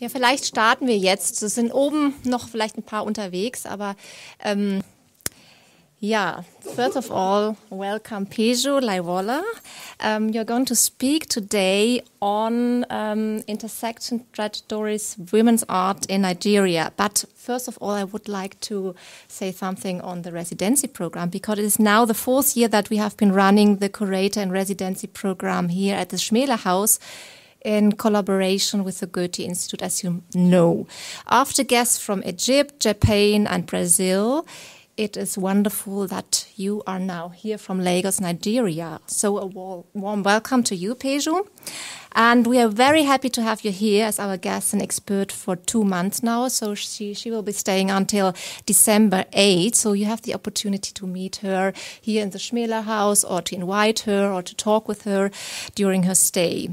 Ja, vielleicht starten wir jetzt. Es sind oben noch vielleicht ein paar unterwegs, aber yeah, first of all, welcome Peju Layiwola. You're going to speak today on intersection trajectories, women's art in Nigeria. But first of all, I would like to say something on the residency program, because it is now the fourth year that we have been running the curator and residency program here at the Schmela House, in collaboration with the Goethe Institute, as you know. After guests from Egypt, Japan and Brazil, it is wonderful that you are now here from Lagos, Nigeria. So a warm welcome to you, Peju. And we are very happy to have you here as our guest and expert for 2 months now. So she will be staying until December 8th. So you have the opportunity to meet her here in the Schmela House, or to invite her, or to talk with her during her stay.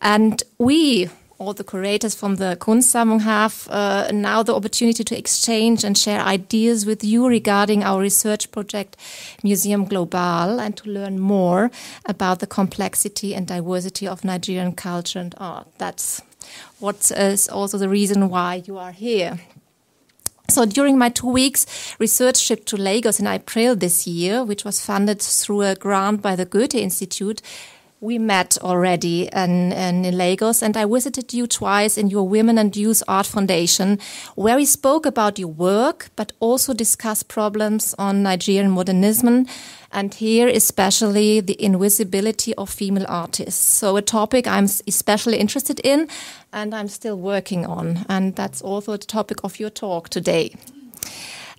And we, all the curators from the Kunstsammlung, have now the opportunity to exchange and share ideas with you regarding our research project Museum Global, and to learn more about the complexity and diversity of Nigerian culture and art. That's what is also the reason why you are here. So during my 2 weeks research trip to Lagos in April this year, which was funded through a grant by the Goethe Institute, we met already in Lagos, and I visited you twice in your Women and Youth Art Foundation, where we spoke about your work, but also discussed problems on Nigerian modernism, and here especially the invisibility of female artists. So a topic I'm especially interested in, and I'm still working on, and that's also the topic of your talk today.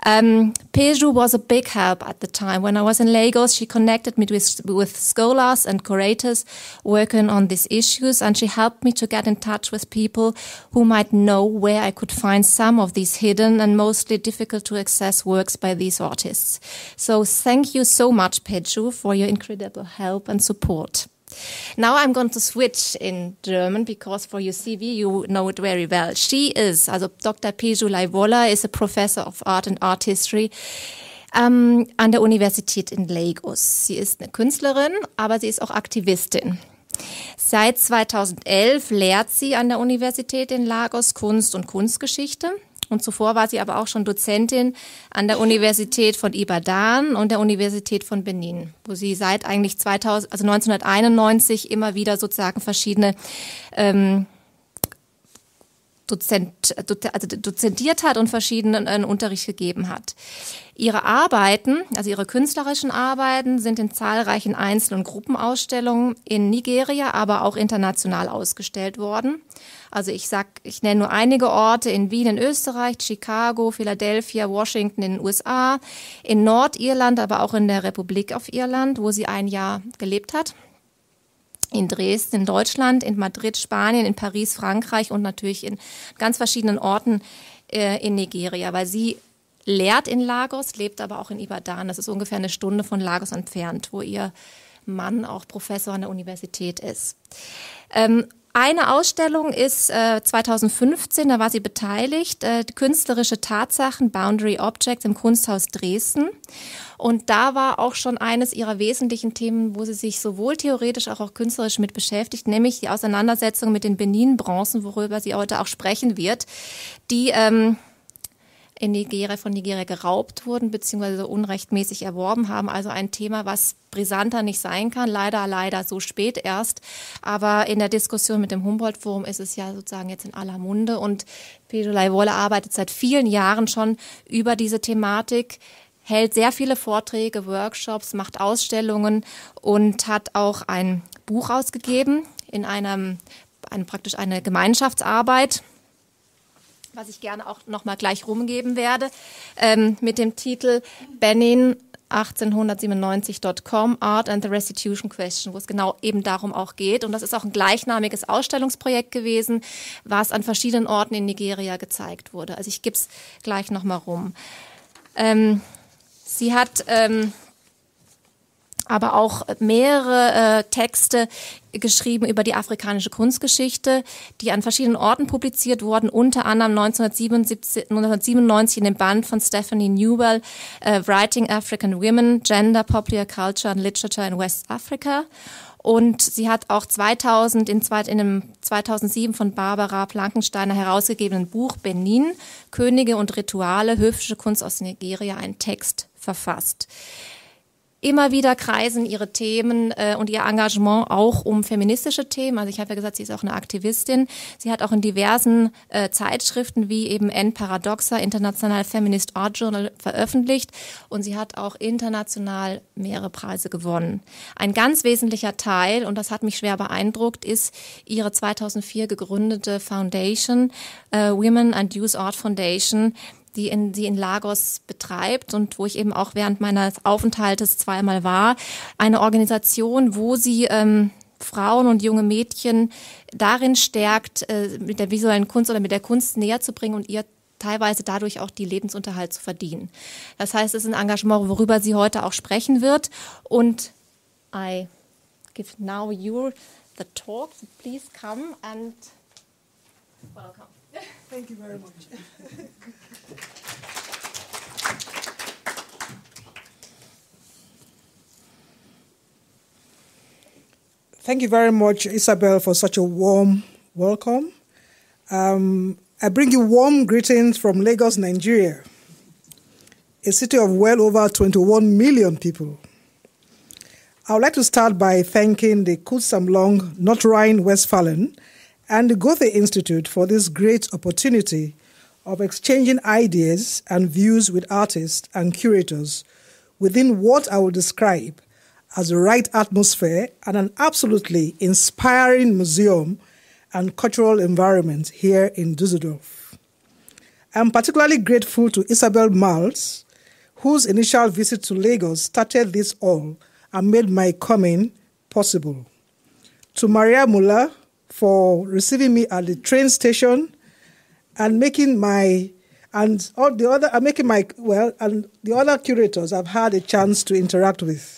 Peju was a big help at the time. When I was in Lagos, she connected me with scholars and curators working on these issues, and she helped me to get in touch with people who might know where I could find some of these hidden and mostly difficult to access works by these artists. So thank you so much, Peju, for your incredible help and support. Now I'm going to switch in German, because for your CV you know it very well. She is, also Dr. Peju Layiwola is a professor of art and art history an der Universität in Lagos. Sie ist eine Künstlerin, aber sie ist auch Aktivistin. Seit 2011 lehrt sie an der Universität in Lagos Kunst und Kunstgeschichte. Und zuvor war sie aber auch schon Dozentin an der Universität von Ibadan und der Universität von Benin, wo sie seit eigentlich 1991 immer wieder sozusagen verschiedene dozentiert hat und verschiedenen Unterricht gegeben hat. Ihre Arbeiten, also ihre künstlerischen Arbeiten, sind in zahlreichen Einzel- und Gruppenausstellungen in Nigeria, aber auch international ausgestellt worden. Also ich nenne nur einige Orte: in Wien in Österreich, Chicago, Philadelphia, Washington in den USA, in Nordirland, aber auch in der Republik auf Irland, wo sie ein Jahr gelebt hat, in Dresden in Deutschland, in Madrid Spanien, in Paris Frankreich und natürlich in ganz verschiedenen Orten in Nigeria, weil sie lehrt in Lagos, lebt aber auch in Ibadan. Das ist ungefähr eine Stunde von Lagos entfernt, wo ihr Mann auch Professor an der Universität ist. Eine Ausstellung ist 2015, da war sie beteiligt, Künstlerische Tatsachen, Boundary Objects im Kunsthaus Dresden. Und da war auch schon eines ihrer wesentlichen Themen, wo sie sich sowohl theoretisch als auch künstlerisch mit beschäftigt, nämlich die Auseinandersetzung mit den Benin-Bronzen, worüber sie heute auch sprechen wird, die von Nigeria geraubt wurden bzw. unrechtmäßig erworben haben. Also ein Thema, was brisanter nicht sein kann. Leider, leider so spät erst. Aber in der Diskussion mit dem Humboldt-Forum ist es ja sozusagen jetzt in aller Munde. Und Peju Layiwola arbeitet seit vielen Jahren schon über diese Thematik, hält sehr viele Vorträge, Workshops, macht Ausstellungen und hat auch ein Buch ausgegeben in praktisch eine Gemeinschaftsarbeit, was ich gerne auch noch mal gleich rumgeben werde, mit dem Titel Berlin1897.com, Art and the Restitution Question, wo es genau eben darum auch geht. Und das ist auch ein gleichnamiges Ausstellungsprojekt gewesen, was an verschiedenen Orten in Nigeria gezeigt wurde. Also ich gebe es gleich noch mal rum. Sie hat aber auch mehrere Texte geschrieben über die afrikanische Kunstgeschichte, die an verschiedenen Orten publiziert wurden, unter anderem 1997 in dem Band von Stephanie Newell, Writing African Women, Gender, Popular Culture and Literature in West Africa. Und sie hat auch 2007 von Barbara Plankensteiner herausgegebenen Buch Benin, Könige und Rituale, höfische Kunst aus Nigeria, einen Text verfasst. Immer wieder kreisen ihre Themen und ihr Engagement auch um feministische Themen. Also ich habe ja gesagt, sie ist auch eine Aktivistin. Sie hat auch in diversen Zeitschriften wie eben N Paradoxa, International Feminist Art Journal, veröffentlicht. Und sie hat auch international mehrere Preise gewonnen. Ein ganz wesentlicher Teil, und das hat mich schwer beeindruckt, ist ihre 2004 gegründete Foundation, Women and Youth Art Foundation, die in Lagos betreibt und wo ich eben auch während meines Aufenthaltes zweimal war. Eine Organisation, wo sie Frauen und junge Mädchen darin stärkt, mit der visuellen Kunst oder mit der Kunst näher zu bringen und ihr teilweise dadurch auch die Lebensunterhalt zu verdienen. Das heißt, es ist ein Engagement, worüber sie heute auch sprechen wird. Und I give now you the talk. Please come and welcome. Thank you very much. Thank you very much, Isabel, for such a warm welcome. I bring you warm greetings from Lagos, Nigeria, a city of well over 21 million people. I would like to start by thanking the Kunstsammlung Nordrhein-Westfalen and the Goethe Institute for this great opportunity of exchanging ideas and views with artists and curators within what I will describe as the right atmosphere and an absolutely inspiring museum and cultural environment here in Düsseldorf. I'm particularly grateful to Isabel Maltz, whose initial visit to Lagos started this all and made my coming possible. To Maria Muller, for receiving me at the train station and the other curators I've had a chance to interact with.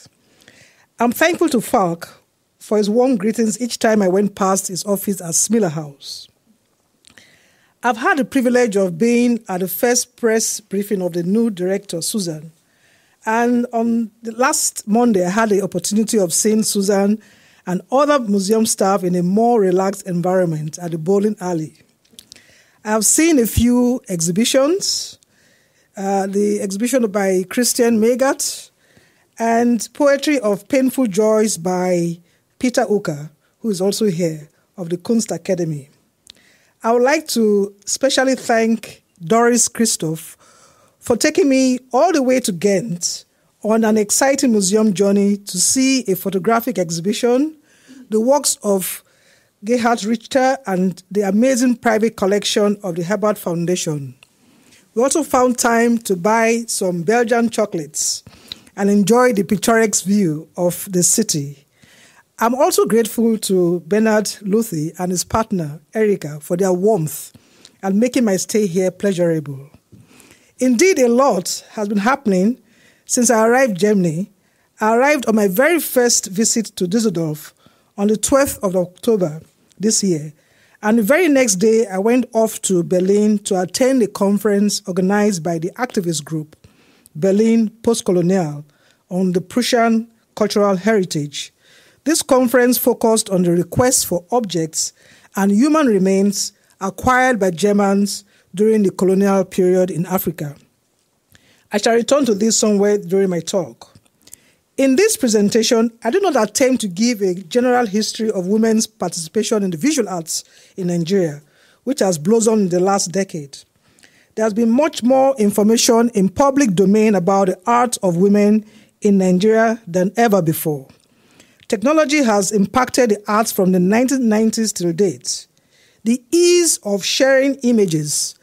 I'm thankful to Falk for his warm greetings each time I went past his office at Schmela House. I've had the privilege of being at the first press briefing of the new director, Susan. And on the last Monday, I had the opportunity of seeing Susan and other museum staff in a more relaxed environment at the bowling alley. I have seen a few exhibitions, the exhibition by Christian Megat and Poetry of Painful Joys by Peter Uka, who is also here, of the Kunstakademie. I would like to specially thank Doris Christoph for taking me all the way to Ghent on an exciting museum journey to see a photographic exhibition, the works of Gerhard Richter and the amazing private collection of the Herbert Foundation. We also found time to buy some Belgian chocolates and enjoy the picturesque view of the city. I'm also grateful to Bernard Luthi and his partner, Erica, for their warmth and making my stay here pleasurable. Indeed, a lot has been happening since I arrived in Germany. I arrived on my very first visit to Düsseldorf on the 12th of October this year. And the very next day, I went off to Berlin to attend a conference organized by the activist group Berlin Postcolonial on the Prussian cultural heritage. This conference focused on the request for objects and human remains acquired by Germans during the colonial period in Africa. I shall return to this somewhere during my talk. In this presentation, I do not attempt to give a general history of women's participation in the visual arts in Nigeria, which has blossomed in the last decade. There has been much more information in public domain about the art of women in Nigeria than ever before. Technology has impacted the arts from the 1990s till date. The ease of sharing images,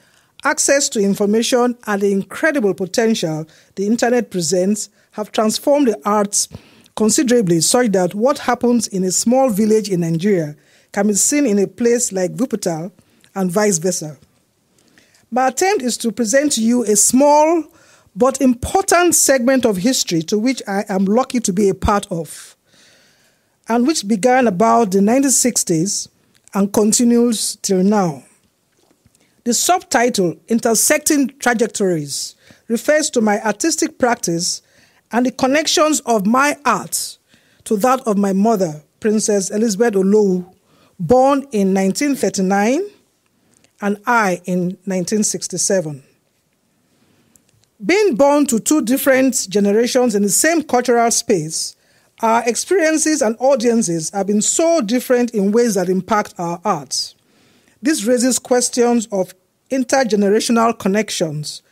access to information, and the incredible potential the internet presents have transformed the arts considerably, such that what happens in a small village in Nigeria can be seen in a place like Wuppertal and vice versa. My attempt is to present to you a small but important segment of history to which I am lucky to be a part of, and which began about the 1960s and continues till now. The subtitle, Intersecting Trajectories, refers to my artistic practice and the connections of my art to that of my mother, Princess Elizabeth Olowu, born in 1939 and I in 1967. Being born to two different generations in the same cultural space, our experiences and audiences have been so different in ways that impact our art. This raises questions of intergenerational connections.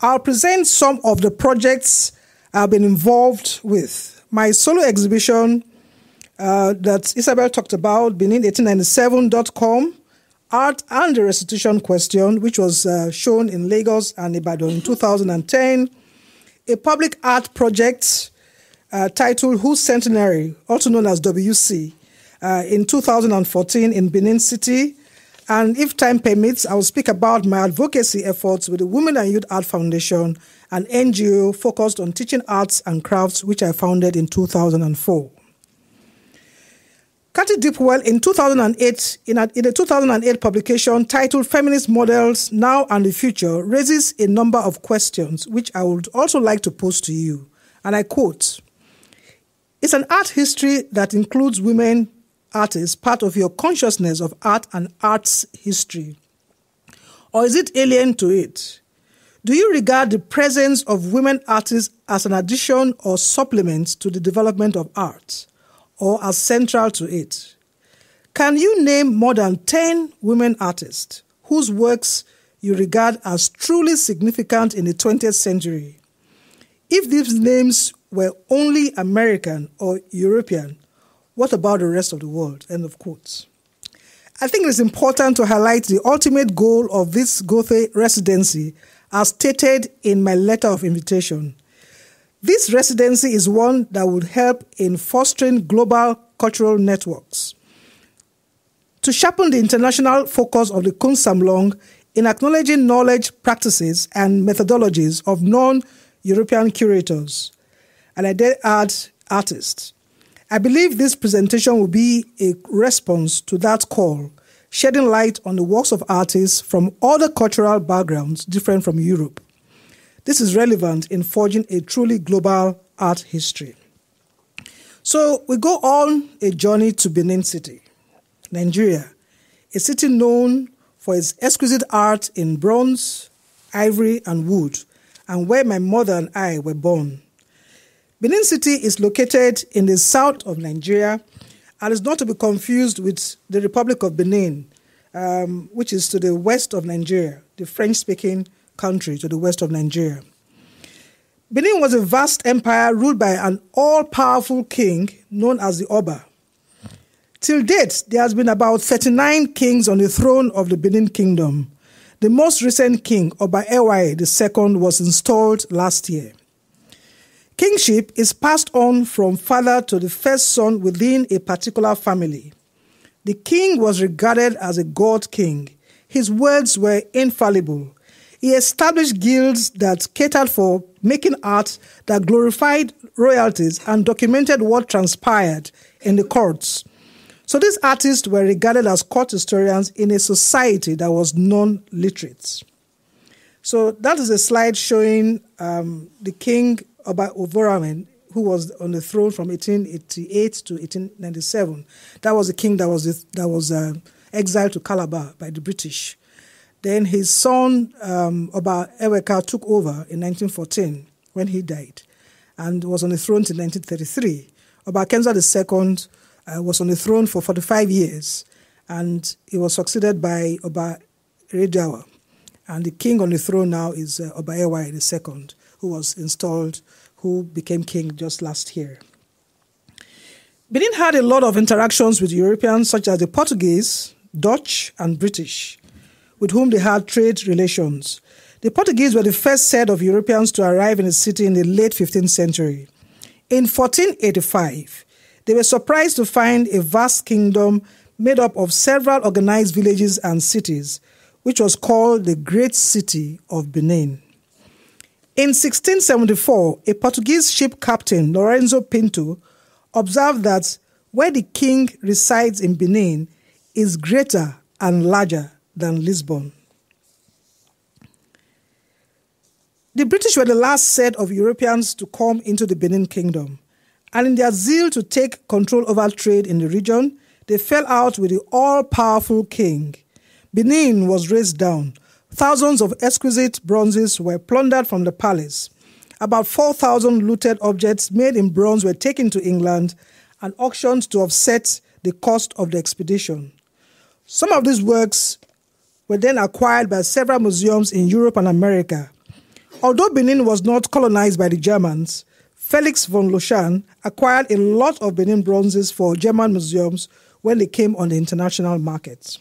I'll present some of the projects I've been involved with. My solo exhibition that Isabel talked about, Benin1897.com, Art and the Restitution Question, which was shown in Lagos and Ibadan in 2010, a public art project titled Whose Centenary, also known as WC, in 2014 in Benin City. And if time permits, I will speak about my advocacy efforts with the Women and Youth Art Foundation, an NGO focused on teaching arts and crafts, which I founded in 2004. Cathy Deepwell, in a 2008 publication titled Feminist Models, Now and the Future, raises a number of questions, which I would also like to pose to you. And I quote, "It's an art history that includes women artists, part of your consciousness of art and arts history? Or is it alien to it? Do you regard the presence of women artists as an addition or supplement to the development of art, or as central to it? Can you name more than 10 women artists whose works you regard as truly significant in the 20th century? If these names were only American or European, what about the rest of the world?" End of quotes. I think it is important to highlight the ultimate goal of this Goethe residency as stated in my letter of invitation. This residency is one that would help in fostering global cultural networks, to sharpen the international focus of the Kunstsammlung in acknowledging knowledge, practices, and methodologies of non-European curators and artists. I believe this presentation will be a response to that call, shedding light on the works of artists from other cultural backgrounds different from Europe. This is relevant in forging a truly global art history. So we go on a journey to Benin City, Nigeria, a city known for its exquisite art in bronze, ivory, and wood, and where my mother and I were born. Benin City is located in the south of Nigeria and is not to be confused with the Republic of Benin, which is to the west of Nigeria, the French-speaking country to the west of Nigeria. Benin was a vast empire ruled by an all-powerful king known as the Oba. Till date, there has been about 39 kings on the throne of the Benin Kingdom. The most recent king, Oba Eware II, was installed last year. Kingship is passed on from father to the first son within a particular family. The king was regarded as a god king. His words were infallible. He established guilds that catered for making art that glorified royalties and documented what transpired in the courts. So these artists were regarded as court historians in a society that was non-literate. So that is a slide showing the king about Ovonramwen, who was on the throne from 1888 to 1897. That was the king that was exiled to Calabar by the British. Then his son, Oba Eweka, took over in 1914 when he died and was on the throne till 1933. Oba Akenzua II was on the throne for 45 years and he was succeeded by Oba Rejawa. And the king on the throne now is Oba Eware II, who was installed, who became king just last year. Benin had a lot of interactions with Europeans, such as the Portuguese, Dutch, and British, with whom they had trade relations. The Portuguese were the first set of Europeans to arrive in the city in the late 15th century. In 1485, they were surprised to find a vast kingdom made up of several organized villages and cities, which was called the Great City of Benin. In 1674, a Portuguese ship captain, Lorenzo Pinto, observed that where the king resides in Benin is greater and larger than Lisbon. The British were the last set of Europeans to come into the Benin Kingdom, and in their zeal to take control over trade in the region, they fell out with the all-powerful king. Benin was razed down. Thousands of exquisite bronzes were plundered from the palace. About 4,000 looted objects made in bronze were taken to England and auctioned to offset the cost of the expedition. Some of these works were then acquired by several museums in Europe and America. Although Benin was not colonized by the Germans, Felix von Lushan acquired a lot of Benin bronzes for German museums when they came on the international market.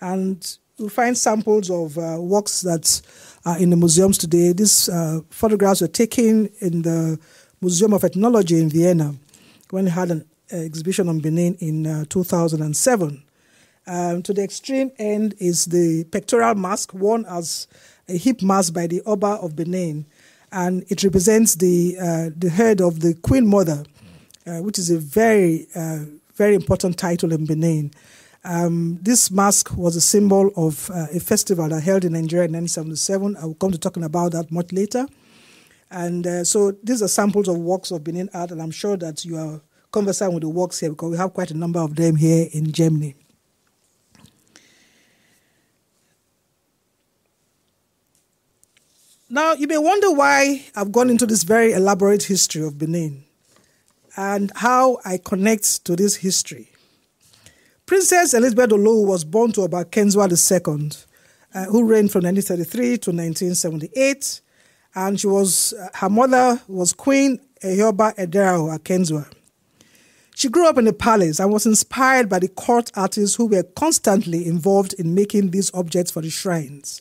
And you'll find samples of works that are in the museums today. These photographs were taken in the Museum of Ethnology in Vienna when they had an exhibition on Benin in 2007. To the extreme end is the pectoral mask worn as a hip mask by the Oba of Benin, and it represents the head of the Queen Mother, which is a very, very important title in Benin. This mask was a symbol of a festival that held in Nigeria in 1977. I will come to talking about that much later. And so these are samples of works of Benin art, and I'm sure that you are conversant with the works here because we have quite a number of them here in Germany. Now, you may wonder why I've gone into this very elaborate history of Benin and how I connect to this history. Princess Elizabeth Olowu was born to Oba Akenzua II, who reigned from 1933 to 1978, and she was, her mother was Queen Ehioba Edero Akenzua. She grew up in the palace and was inspired by the court artists who were constantly involved in making these objects for the shrines.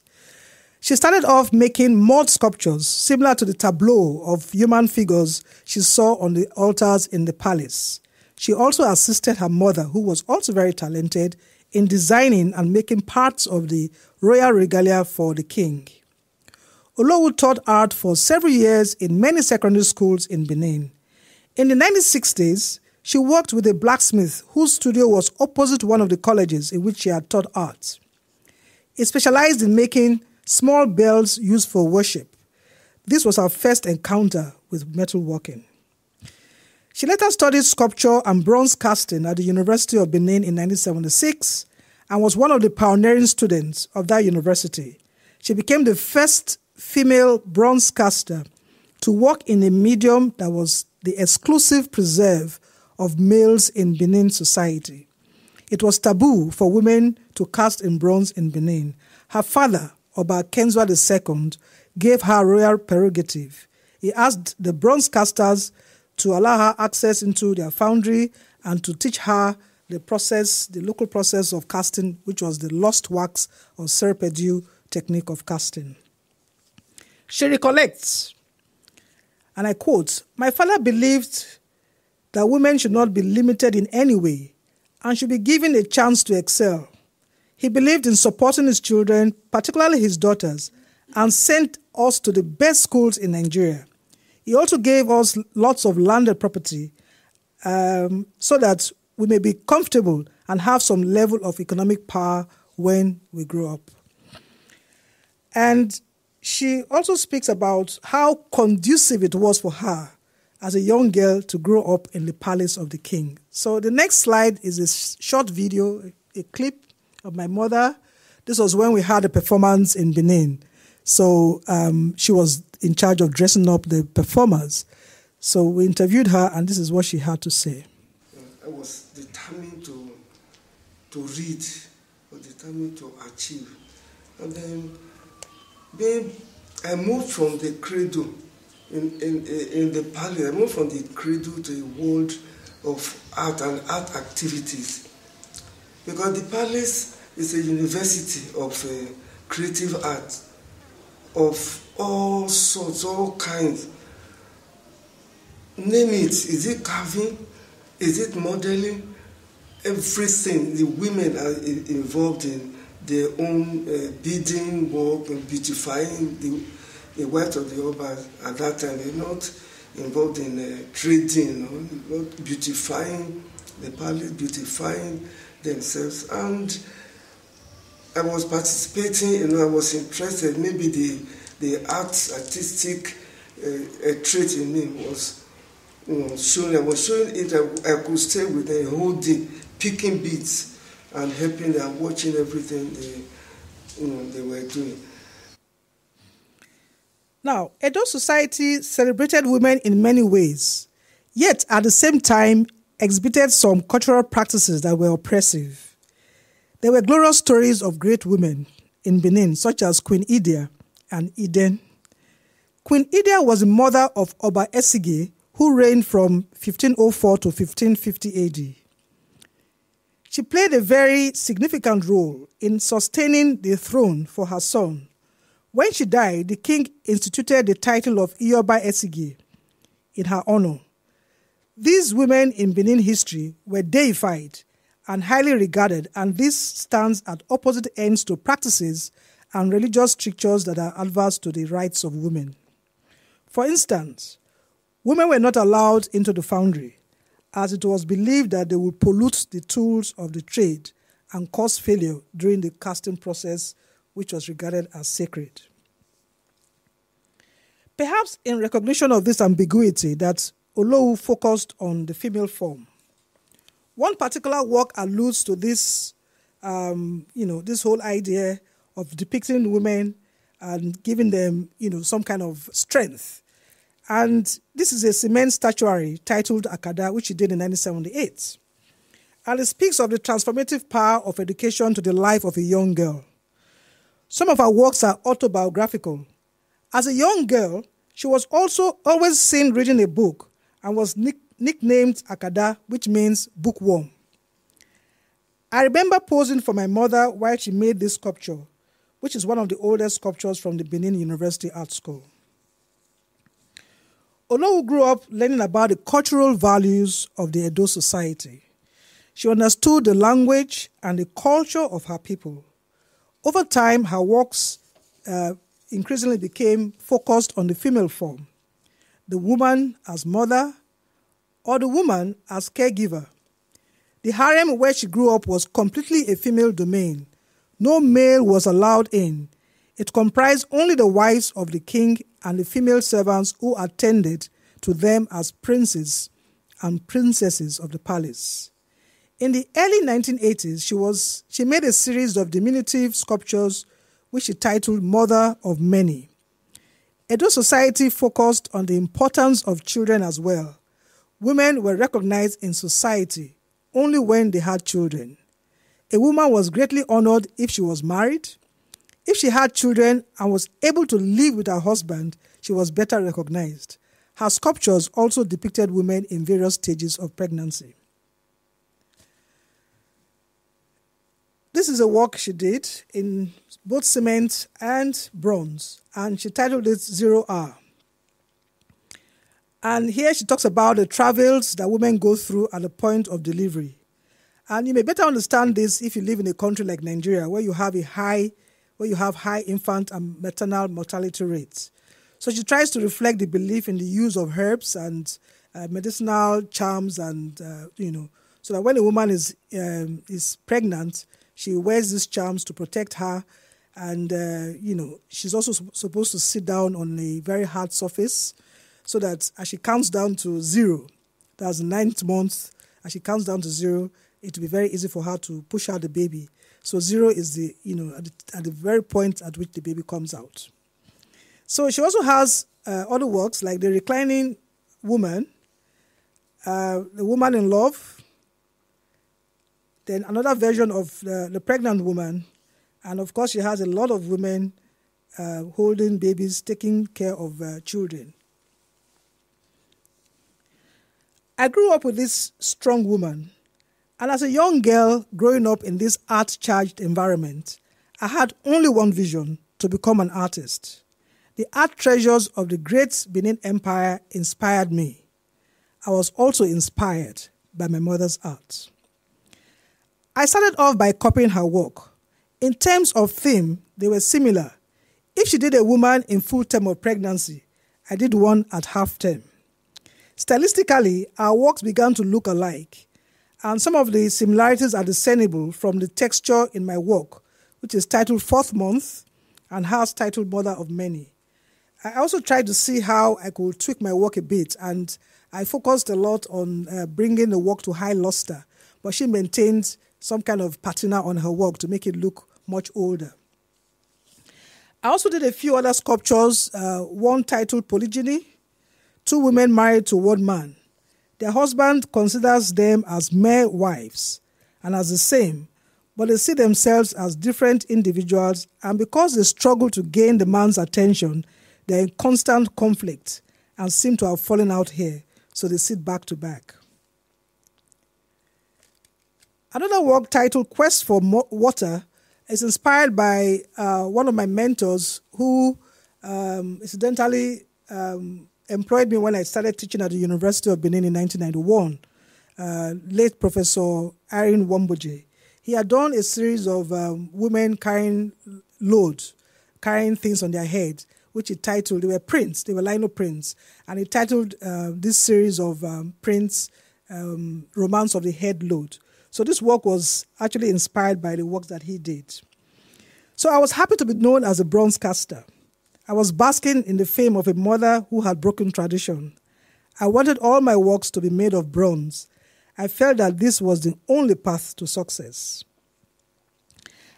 She started off making mud sculptures similar to the tableau of human figures she saw on the altars in the palace. She also assisted her mother, who was also very talented, in designing and making parts of the royal regalia for the king. Olowu taught art for several years in many secondary schools in Benin. In the 1960s, she worked with a blacksmith whose studio was opposite one of the colleges in which she had taught art. He specialized in making small bells used for worship. This was her first encounter with metalworking. She later studied sculpture and bronze casting at the University of Benin in 1976 and was one of the pioneering students of that university. She became the first female bronze caster to work in a medium that was the exclusive preserve of males in Benin society. It was taboo for women to cast in bronze in Benin. Her father, Oba Akenzua II, gave her royal prerogative. He asked the bronze casters to allow her access into their foundry and to teach her the process, the local process of casting, which was the lost wax or serpedieu technique of casting. She recollects, and I quote, "My father believed that women should not be limited in any way and should be given a chance to excel. He believed in supporting his children, particularly his daughters, and sent us to the best schools in Nigeria. He also gave us lots of landed property so that we may be comfortable and have some level of economic power when we grow up." And she also speaks about how conducive it was for her as a young girl to grow up in the palace of the king. So the next slide is a short video, a clip of my mother. This was when we had a performance in Benin. So she was in charge of dressing up the performers. So we interviewed her, and this is what she had to say. I was determined to read, or determined to achieve. And then, babe, I moved from the cradle in the palace. I moved from the cradle to a world of art and art activities. Because the palace is a university of creative art of all sorts, all kinds. Name it. Is it carving? Is it modeling? Everything. The women are involved in their own beading work and beautifying the wealth of the Obas at that time, they're not involved in trading, you know, beautifying the palace, beautifying themselves. And I was participating, you know, I was interested. Maybe the artistic trait in me was, you know, showing. I was showing it. I could stay with them the whole day, picking beats and helping them, watching everything they, you know, they were doing. Now, Edo society celebrated women in many ways, yet at the same time exhibited some cultural practices that were oppressive. There were glorious stories of great women in Benin, such as Queen Idia and Iden. Queen Idia was the mother of Oba Esige, who reigned from 1504 to 1550 AD. She played a very significant role in sustaining the throne for her son. When she died, the king instituted the title of Ioba Esige in her honor. These women in Benin history were deified and highly regarded, and this stands at opposite ends to practices and religious strictures that are adverse to the rights of women. For instance, women were not allowed into the foundry, as it was believed that they would pollute the tools of the trade and cause failure during the casting process, which was regarded as sacred. Perhaps in recognition of this ambiguity that Olowu focused on the female form. One particular work alludes to this, you know, this whole idea of depicting women and giving them, you know, some kind of strength. And this is a cement statuary titled Akada, which he did in 1978. And it speaks of the transformative power of education to the life of a young girl. Some of her works are autobiographical. As a young girl, she was also always seen reading a book and was nicknamed Akada, which means bookworm. I remember posing for my mother while she made this sculpture, which is one of the oldest sculptures from the Benin University Art School. Olowu grew up learning about the cultural values of the Edo society. She understood the language and the culture of her people. Over time, her works increasingly became focused on the female form, the woman as mother, or the woman as caregiver. The harem where she grew up was completely a female domain. No male was allowed in. It comprised only the wives of the king and the female servants who attended to them as princes and princesses of the palace. In the early 1980s, she made a series of diminutive sculptures which she titled Mother of Many. Edo society focused on the importance of children as well. Women were recognized in society only when they had children. A woman was greatly honored if she was married. If she had children and was able to live with her husband, she was better recognized. Her sculptures also depicted women in various stages of pregnancy. This is a work she did in both cement and bronze, and she titled it Zero Hour. And here she talks about the travails that women go through at the point of delivery. And you may better understand this if you live in a country like Nigeria, where you have high infant and maternal mortality rates. So she tries to reflect the belief in the use of herbs and medicinal charms, and you know, so that when a woman is pregnant, she wears these charms to protect her, and you know, she's also supposed to sit down on a very hard surface, so that as she counts down to zero, that's the 9th month, as she counts down to zero, it will be very easy for her to push out the baby. So zero is the, you know, at the very point at which the baby comes out. So she also has other works like The Reclining Woman, The Woman in Love, then another version of The Pregnant Woman, and of course she has a lot of women holding babies, taking care of children. I grew up with this strong woman, and as a young girl growing up in this art-charged environment, I had only one vision: to become an artist. The art treasures of the great Benin Empire inspired me. I was also inspired by my mother's art. I started off by copying her work. In terms of theme, they were similar. If she did a woman in full term of pregnancy, I did one at half term. Stylistically, our works began to look alike, and some of the similarities are discernible from the texture in my work, which is titled Fourth Month and has titled Mother of Many. I also tried to see how I could tweak my work a bit, and I focused a lot on bringing the work to high luster, but she maintained some kind of patina on her work to make it look much older. I also did a few other sculptures, one titled Polygyny, two women married to one man. Their husband considers them as mere wives and as the same, but they see themselves as different individuals, and because they struggle to gain the man's attention, they're in constant conflict and seem to have fallen out here, so they sit back to back. Another work titled Quest for Water is inspired by one of my mentors who incidentally employed me when I started teaching at the University of Benin in 1991, late Professor Irene Womboje. He had done a series of women carrying loads, carrying things on their head, which he titled, they were prints, they were lino prints, and he titled this series of prints, Romance of the Head Load. So this work was actually inspired by the work that he did. So I was happy to be known as a bronze caster. I was basking in the fame of a mother who had broken tradition. I wanted all my works to be made of bronze. I felt that this was the only path to success.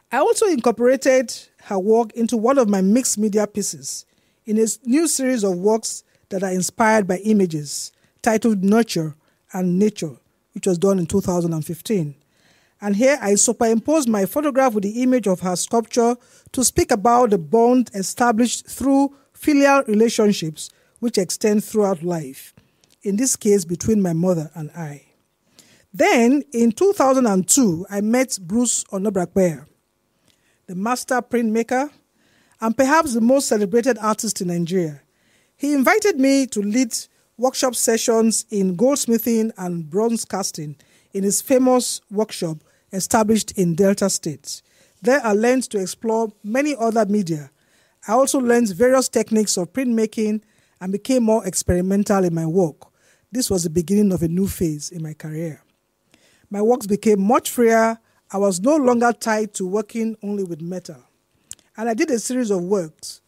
I also incorporated her work into one of my mixed media pieces in a new series of works that are inspired by images titled Nurture and Nature, which was done in 2015. And here I superimposed my photograph with the image of her sculpture to speak about the bond established through filial relationships which extend throughout life, in this case between my mother and I. Then, in 2002, I met Bruce Onobrakpeya, the master printmaker and perhaps the most celebrated artist in Nigeria. He invited me to lead workshop sessions in goldsmithing and bronze casting in his famous workshop established in Delta State. There I learned to explore many other media. I also learned various techniques of printmaking and became more experimental in my work. This was the beginning of a new phase in my career. My works became much freer. I was no longer tied to working only with metal. And I did a series of works.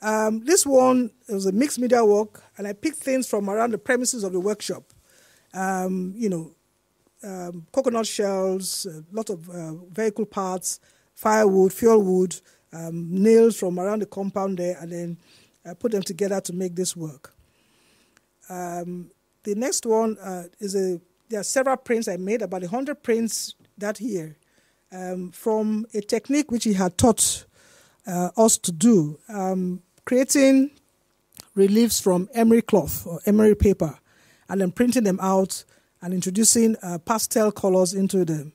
This one, it was a mixed media work, and I picked things from around the premises of the workshop. Coconut shells, a lot of vehicle parts, firewood, fuel wood, nails from around the compound there, and then I put them together to make this work. The next one there are several prints I made, about 100 prints that year, from a technique which he had taught us to do, creating reliefs from emery cloth or emery paper and then printing them out and introducing pastel colors into them.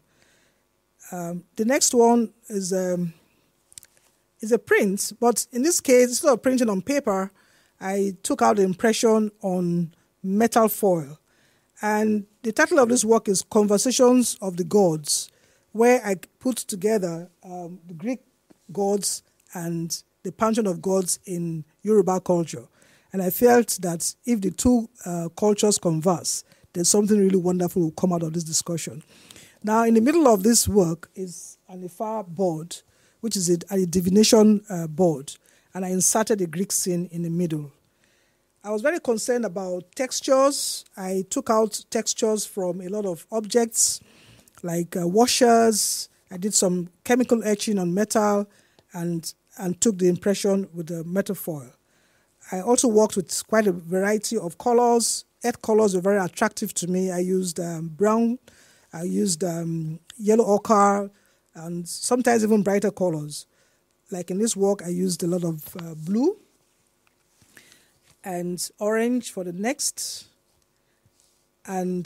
The next one is a print, but in this case, instead of printing on paper, I took out the impression on metal foil. And the title of this work is Conversations of the Gods, where I put together the Greek gods and the pantheon of gods in Yoruba culture. And I felt that if the two cultures converse, there's something really wonderful will come out of this discussion. Now, in the middle of this work is an Ifa board, which is a divination board, and I inserted a Greek scene in the middle. I was very concerned about textures. I took out textures from a lot of objects, like washers. I did some chemical etching on metal, and took the impression with the metal foil. I also worked with quite a variety of colors. Earth colors were very attractive to me. I used brown, I used yellow ochre, and sometimes even brighter colors. Like in this work, I used a lot of blue and orange for the next. And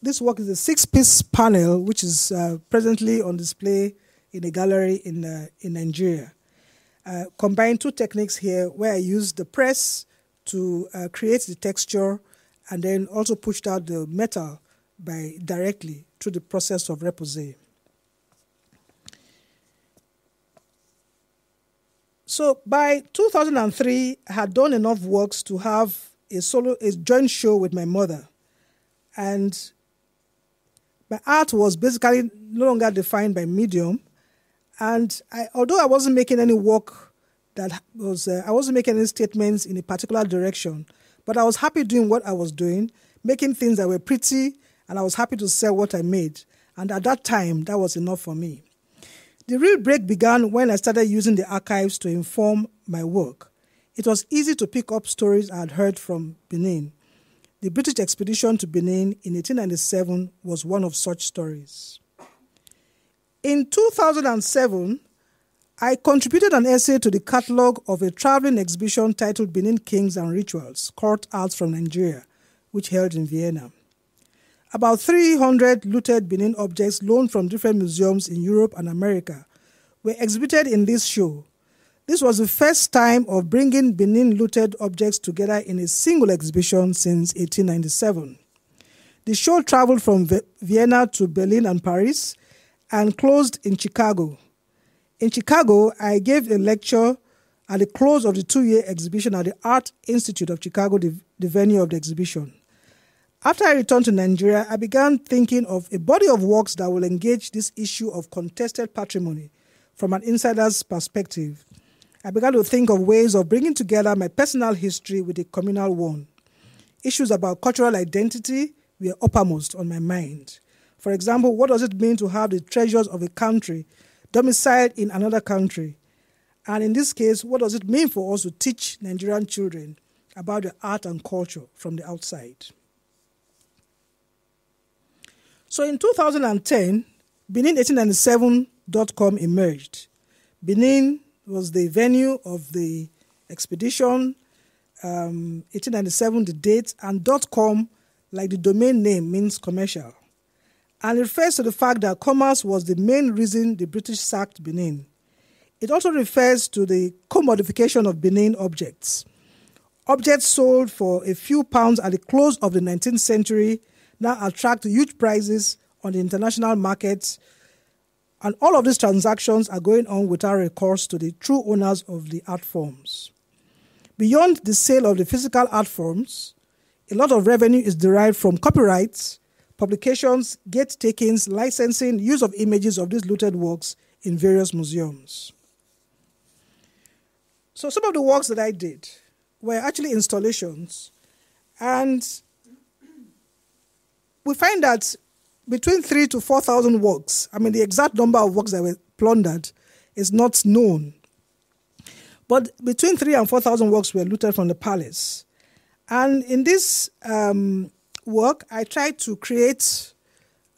this work is a six-piece panel, which is presently on display in a gallery in Nigeria. Combined two techniques here, where I used the press to create the texture and then also pushed out the metal directly through the process of repoussé. So by 2003, I had done enough works to have a joint show with my mother. And my art was basically no longer defined by medium. And although I wasn't making any work that was, I wasn't making any statements in a particular direction, but I was happy doing what I was doing, making things that were pretty, and I was happy to sell what I made. And at that time, that was enough for me. The real break began when I started using the archives to inform my work. It was easy to pick up stories I had heard from Benin. The British expedition to Benin in 1897 was one of such stories. In 2007, I contributed an essay to the catalogue of a traveling exhibition titled Benin Kings and Rituals, Court Arts from Nigeria, which held in Vienna. About 300 looted Benin objects loaned from different museums in Europe and America were exhibited in this show. This was the first time of bringing Benin looted objects together in a single exhibition since 1897. The show traveled from Vienna to Berlin and Paris and closed in Chicago. In Chicago, I gave a lecture at the close of the two-year exhibition at the Art Institute of Chicago, the venue of the exhibition. After I returned to Nigeria, I began thinking of a body of works that will engage this issue of contested patrimony from an insider's perspective. I began to think of ways of bringing together my personal history with a communal one. Issues about cultural identity were uppermost on my mind. For example, what does it mean to have the treasures of a country domiciled in another country? And in this case, what does it mean for us to teach Nigerian children about the art and culture from the outside? So in 2010, Benin1897.com emerged. Benin was the venue of the expedition, 1897 the date, and .com, like the domain name, means commercial. And it refers to the fact that commerce was the main reason the British sacked Benin. It also refers to the commodification of Benin objects. Objects sold for a few pounds at the close of the 19th century now attract huge prices on the international market, and all of these transactions are going on without recourse to the true owners of the art forms. Beyond the sale of the physical art forms, a lot of revenue is derived from copyrights, publications, gate takings, licensing, use of images of these looted works in various museums. So some of the works that I did were actually installations, and we find that between 3,000 to 4,000 works, I mean, the exact number of works that were plundered is not known. But between 3,000 and 4,000 works were looted from the palace. And in this work, I tried to create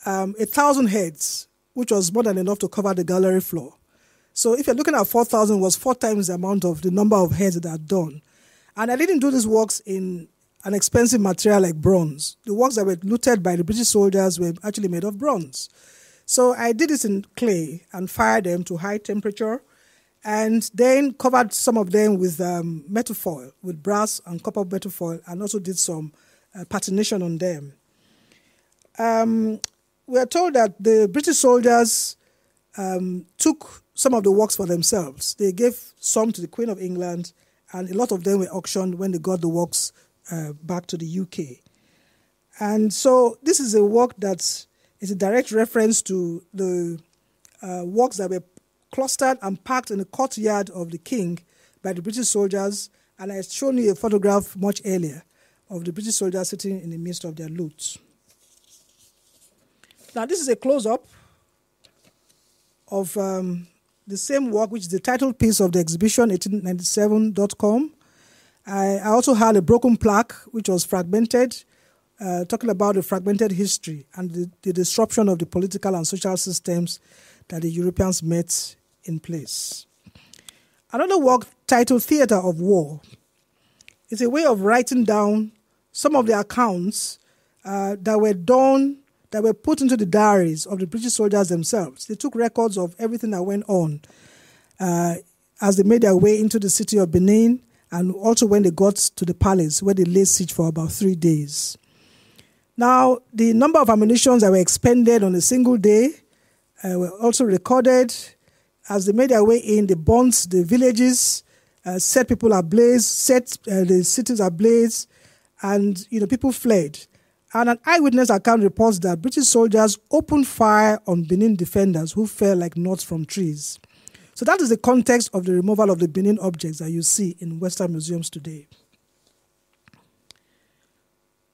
1,000 heads, which was more than enough to cover the gallery floor. So if you're looking at 4,000, it was 4 times the amount of the number of heads that are done. And I didn't do these works in an expensive material like bronze. The works that were looted by the British soldiers were actually made of bronze. So I did this in clay and fired them to high temperature, and then covered some of them with metal foil, with brass and copper metal foil, and also did some patination on them. We are told that the British soldiers took some of the works for themselves. They gave some to the Queen of England, and a lot of them were auctioned when they got the works back to the UK. And so this is a work that is a direct reference to the works that were clustered and packed in the courtyard of the king by the British soldiers. And I had shown you a photograph much earlier of the British soldiers sitting in the midst of their loot. Now this is a close-up of the same work, which is the title piece of the exhibition, 1897.com. I also had a broken plaque, which was fragmented, talking about the fragmented history and the disruption of the political and social systems that the Europeans met in place. Another work titled Theatre of War is a way of writing down some of the accounts that were put into the diaries of the British soldiers themselves. They took records of everything that went on as they made their way into the city of Benin, and also when they got to the palace, where they laid siege for about 3 days. Now, the number of ammunitions that were expended on a single day were also recorded. As they made their way in, they burnt the villages set people ablaze, set the cities ablaze, and people fled. And an eyewitness account reports that British soldiers opened fire on Benin defenders who fell like nuts from trees. So that is the context of the removal of the Benin objects that you see in Western museums today.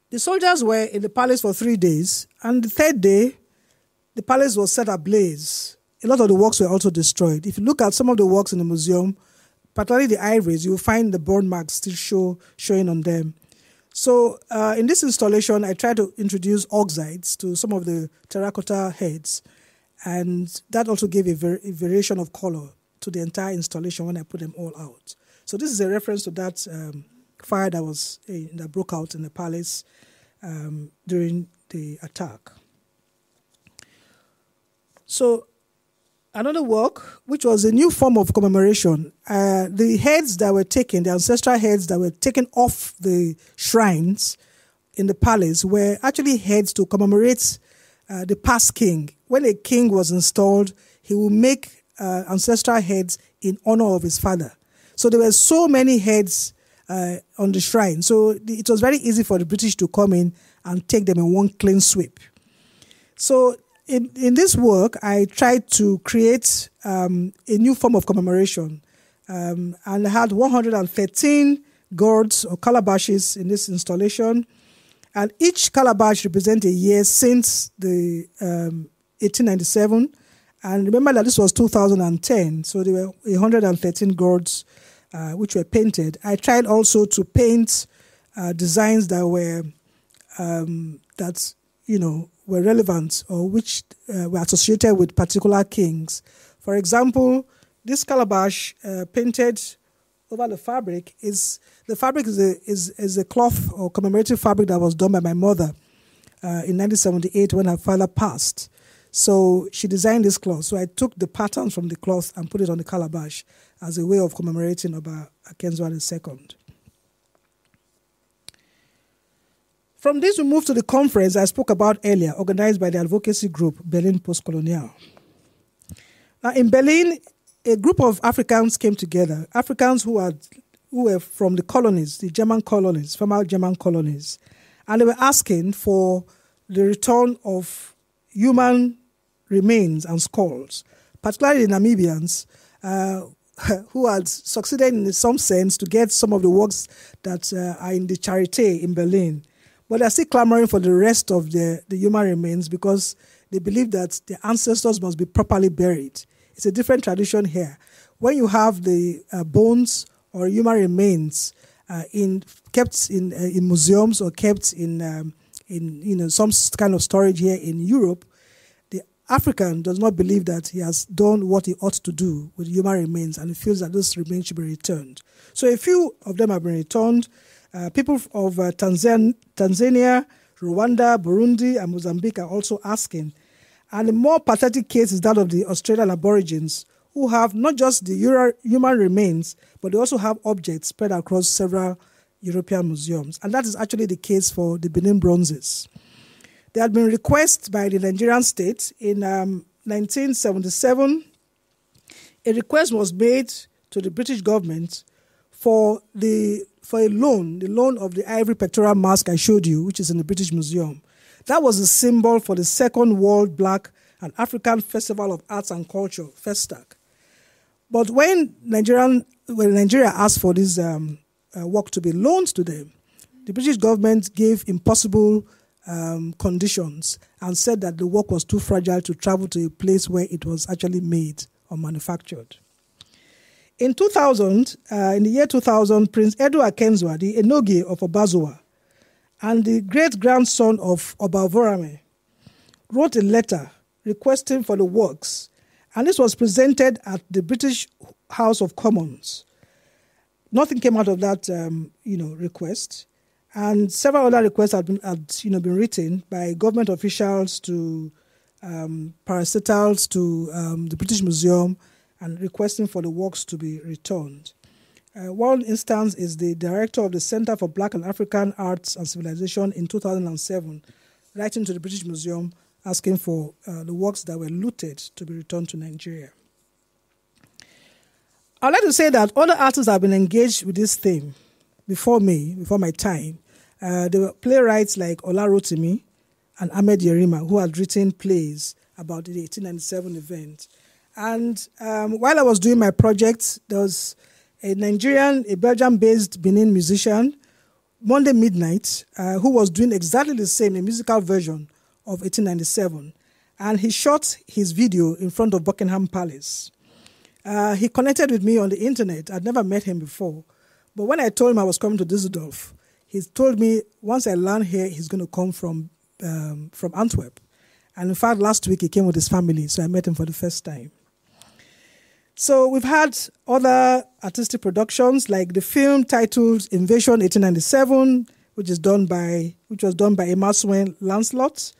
The soldiers were in the palace for 3 days, and the third day, the palace was set ablaze. A lot of the works were also destroyed. If you look at some of the works in the museum, particularly the ivories, you will find the burn marks still showing on them. So in this installation, I tried to introduce oxides to some of the terracotta heads, and that also gave a variation of color to the entire installation when I put them all out. So this is a reference to that fire that that broke out in the palace during the attack. So another work, which was a new form of commemoration, the heads that were taken, the ancestral heads that were taken off the shrines in the palace were actually heads to commemorate the past king. When a king was installed, he would make ancestral heads in honor of his father. So there were so many heads on the shrine. So it was very easy for the British to come in and take them in one clean sweep. So in this work, I tried to create a new form of commemoration, and I had 113 gourds or calabashes in this installation, and each calabash represents a year since the 1897, and remember that this was 2010, so there were 113 gourds which were painted. I tried also to paint designs that were were relevant or which were associated with particular kings. For example, this calabash painted over the fabric is a cloth or commemorative fabric that was done by my mother in 1978 when her father passed. So she designed this cloth. So I took the pattern from the cloth and put it on the calabash as a way of commemorating Oba Akenzua II. From this, we move to the conference I spoke about earlier, organized by the advocacy group Berlin Postcolonial. Now, in Berlin, a group of Africans came together, Africans who were from the colonies, the German colonies, former German colonies, and they were asking for the return of human remains and skulls, particularly the Namibians, who had succeeded in some sense to get some of the works that are in the Charité in Berlin. But they're still clamoring for the rest of the human remains because they believe that the ancestors must be properly buried. It's a different tradition here. When you have the bones or human remains kept in museums or kept in some kind of storage here in Europe, the African does not believe that he has done what he ought to do with human remains, and he feels that those remains should be returned. So a few of them have been returned. People of Tanzania, Rwanda, Burundi, and Mozambique are also asking. And the more pathetic case is that of the Australian Aborigines, who have not just the human remains, but they also have objects spread across several European museums. And that is actually the case for the Benin bronzes. There had been requests by the Nigerian state in 1977. A request was made to the British government for the loan of the ivory pectoral mask I showed you, which is in the British Museum. That was a symbol for the Second World Black and African Festival of Arts and Culture, FESTAC. But when Nigeria asked for this work to be loaned to them, the British government gave impossible conditions and said that the work was too fragile to travel to a place where it was actually made or manufactured. In 2000, in the year 2000, Prince Edo Akenzua, the Enoge of Obazuwa, and the great-grandson of Oba Ovonramwen, wrote a letter requesting for the works, and this was presented at the British House of Commons. Nothing came out of that, request, and several other requests had been written by government officials to parastatals to the British Museum, and requesting for the works to be returned. One instance is the director of the Center for Black and African Arts and Civilization in 2007, writing to the British Museum asking for the works that were looted to be returned to Nigeria. I'd like to say that other artists have been engaged with this theme before me, before my time. There were playwrights like Olarotimi and Ahmed Yerima who had written plays about the 1897 event. And while I was doing my project, there was a Nigerian, a Belgium-based Benin musician, Monday Midnight, who was doing exactly the same, a musical version of 1897. And he shot his video in front of Buckingham Palace. He connected with me on the internet. I'd never met him before. But when I told him I was coming to Düsseldorf, he told me once I land here, he's going to come from Antwerp. And in fact, last week he came with his family, so I met him for the first time. So we've had other artistic productions like the film titled Invasion 1897, which was done by Emaswen Lancelot,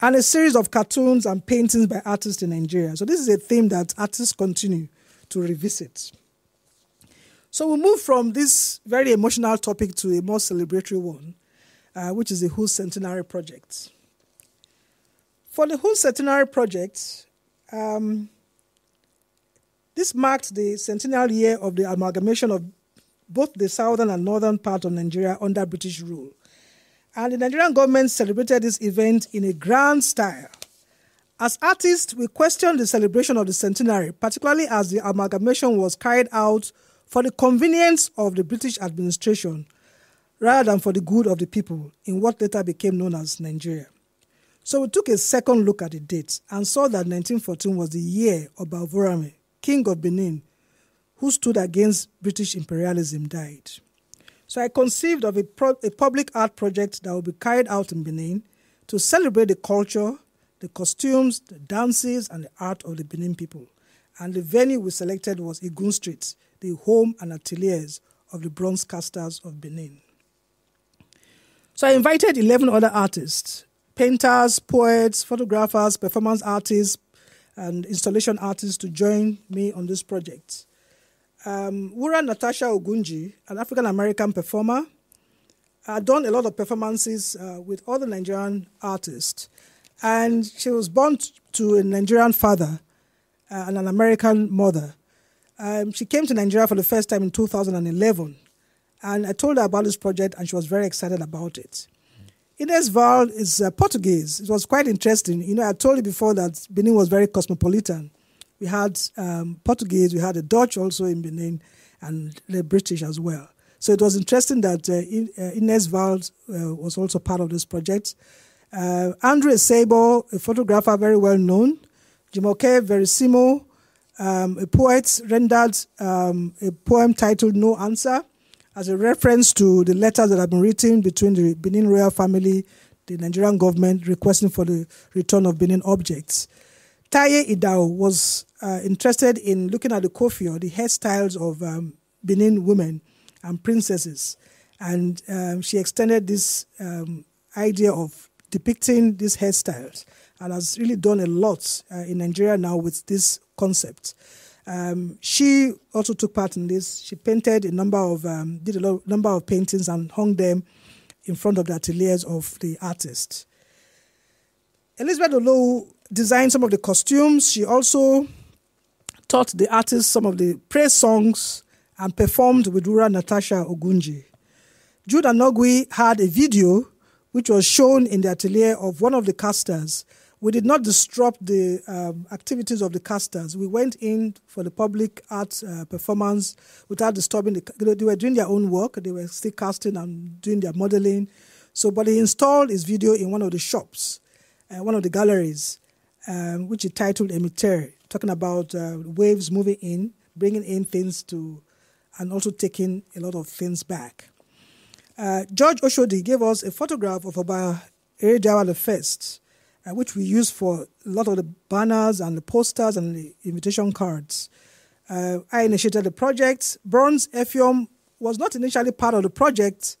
and a series of cartoons and paintings by artists in Nigeria. So this is a theme that artists continue to revisit. So we move from this very emotional topic to a more celebratory one, which is the WHO Centenary Project. For the WHO Centenary Project, this marked the centennial year of the amalgamation of both the southern and northern part of Nigeria under British rule. And the Nigerian government celebrated this event in a grand style. As artists, we questioned the celebration of the centenary, particularly as the amalgamation was carried out for the convenience of the British administration rather than for the good of the people in what later became known as Nigeria. So we took a second look at the dates and saw that 1914 was the year of Ovonramwen, King of Benin, who stood against British imperialism, died. So I conceived of a public art project that would be carried out in Benin to celebrate the culture, the costumes, the dances, and the art of the Benin people. And the venue we selected was Igun Street, the home and ateliers of the bronze casters of Benin. So I invited 11 other artists, painters, poets, photographers, performance artists, and installation artists to join me on this project. Wura Natasha Ogunji, an African-American performer, had done a lot of performances with other Nigerian artists. And she was born to a Nigerian father and an American mother. She came to Nigeria for the first time in 2011. And I told her about this project, and she was very excited about it. Inês Valdez is Portuguese. It was quite interesting. You know, I told you before that Benin was very cosmopolitan. We had Portuguese, we had the Dutch also in Benin, and the British as well. So it was interesting that Inês Valdez was also part of this project. Andre Sabo, a photographer very well known. Jumoke Verissimo, a poet, rendered a poem titled No Answer, as a reference to the letters that have been written between the Benin royal family, the Nigerian government, requesting for the return of Benin objects. Taiye Idowu was interested in looking at the kofio, the hairstyles of Benin women and princesses. And she extended this idea of depicting these hairstyles and has really done a lot in Nigeria now with this concept. She also took part in this. She painted a number of, did a number of paintings and hung them in front of the ateliers of the artists. Elizabeth Olowu designed some of the costumes. She also taught the artists some of the praise songs and performed with Wura Natasha Ogunji. Jude Anogwi had a video which was shown in the atelier of one of the casters. We did not disrupt the activities of the casters. We went in for the public art performance without disturbing the... They were doing their own work. They were still casting and doing their modeling. So, but he installed his video in one of the shops, one of the galleries, which he titled Emiteri, talking about waves moving in, bringing in things to... and also taking a lot of things back. George Oshodi gave us a photograph of Oba Rejawa I, which we use for a lot of the banners and the posters and the invitation cards. I initiated the project. Burns Effium was not initially part of the project,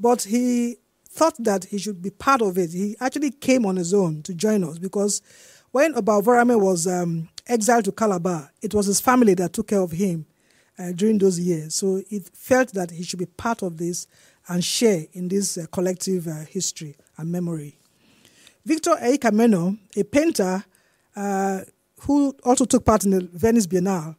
but he thought that he should be part of it. He actually came on his own to join us because when Oba Ovonramwen was exiled to Calabar, it was his family that took care of him during those years. So he felt that he should be part of this and share in this collective history and memory. Victor Ehikhamenor, a painter who also took part in the Venice Biennale,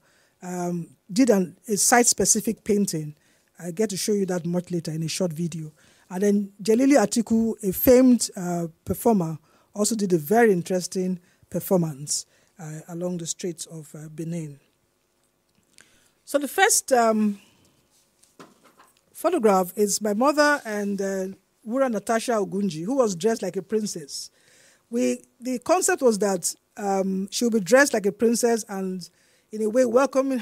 did a site-specific painting. I get to show you that much later in a short video. And then Jelili Atiku, a famed performer, also did a very interesting performance along the streets of Benin. So the first photograph is my mother and Wura Natasha Ogunji, who was dressed like a princess. The concept was that she would be dressed like a princess and in a way we welcomed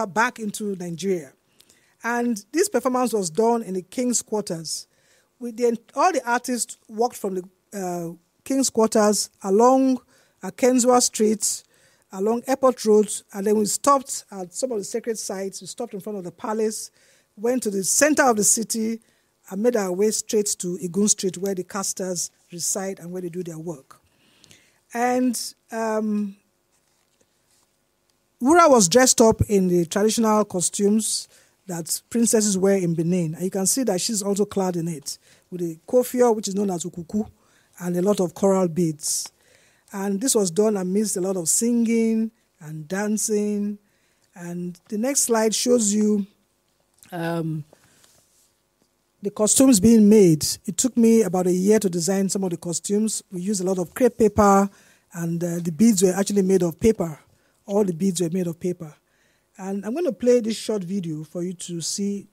her back into Nigeria. And this performance was done in the King's Quarters. All the artists walked from the King's Quarters along Akenzua Street, along Airport Road, and then we stopped at some of the sacred sites. We stopped in front of the palace, went to the center of the city, and made our way straight to Igun Street, where the casters reside and where they do their work. And Wura was dressed up in the traditional costumes that princesses wear in Benin. And you can see that she's also clad in it, with a kofia, which is known as ukuku, and a lot of coral beads. And this was done amidst a lot of singing and dancing. And the next slide shows you the costumes being made. It took me about a year to design some of the costumes. We used a lot of crepe paper, and the beads were actually made of paper. All the beads were made of paper. And I'm going to play this short video for you to see.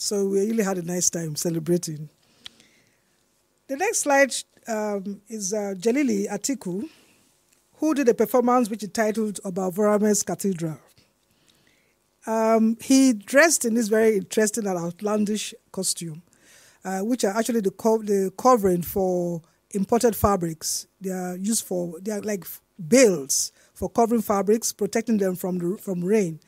So we really had a nice time celebrating. The next slide is Jelili Atiku, who did a performance which he titled Oba Ovonramwen's Cathedral. He dressed in this very interesting and outlandish costume, which are actually the covering for imported fabrics. They are like bales for covering fabrics, protecting them from rain.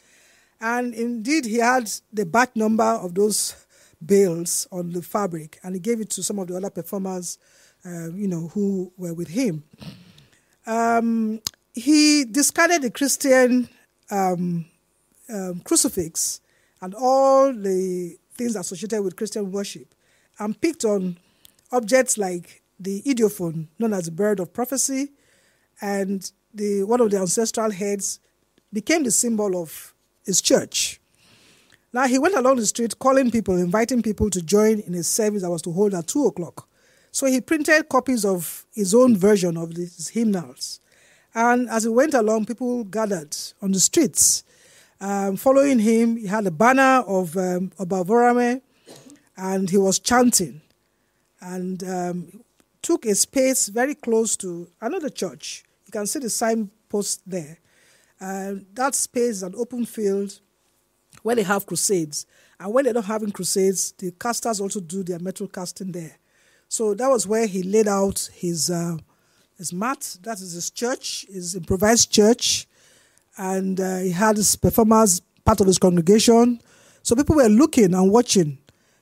And indeed, he had the batch number of those bales on the fabric, and he gave it to some of the other performers, who were with him. He discarded the Christian crucifix and all the things associated with Christian worship, and picked on objects like the idiophone, known as the bird of prophecy, and one of the ancestral heads became the symbol of his church. Now, he went along the street calling people, inviting people to join in a service that was to hold at 2 o'clock. So he printed copies of his own version of these hymnals. And as he went along, people gathered on the streets. Following him, he had a banner of Oba Ovonramwen, and he was chanting, and took a space very close to another church. You can see the signpost there. That space is an open field where they have crusades. And when they're not having crusades, the casters also do their metal casting there. So that was where he laid out his mat. That is his church, his improvised church. And he had his performers, part of his congregation. So people were looking and watching.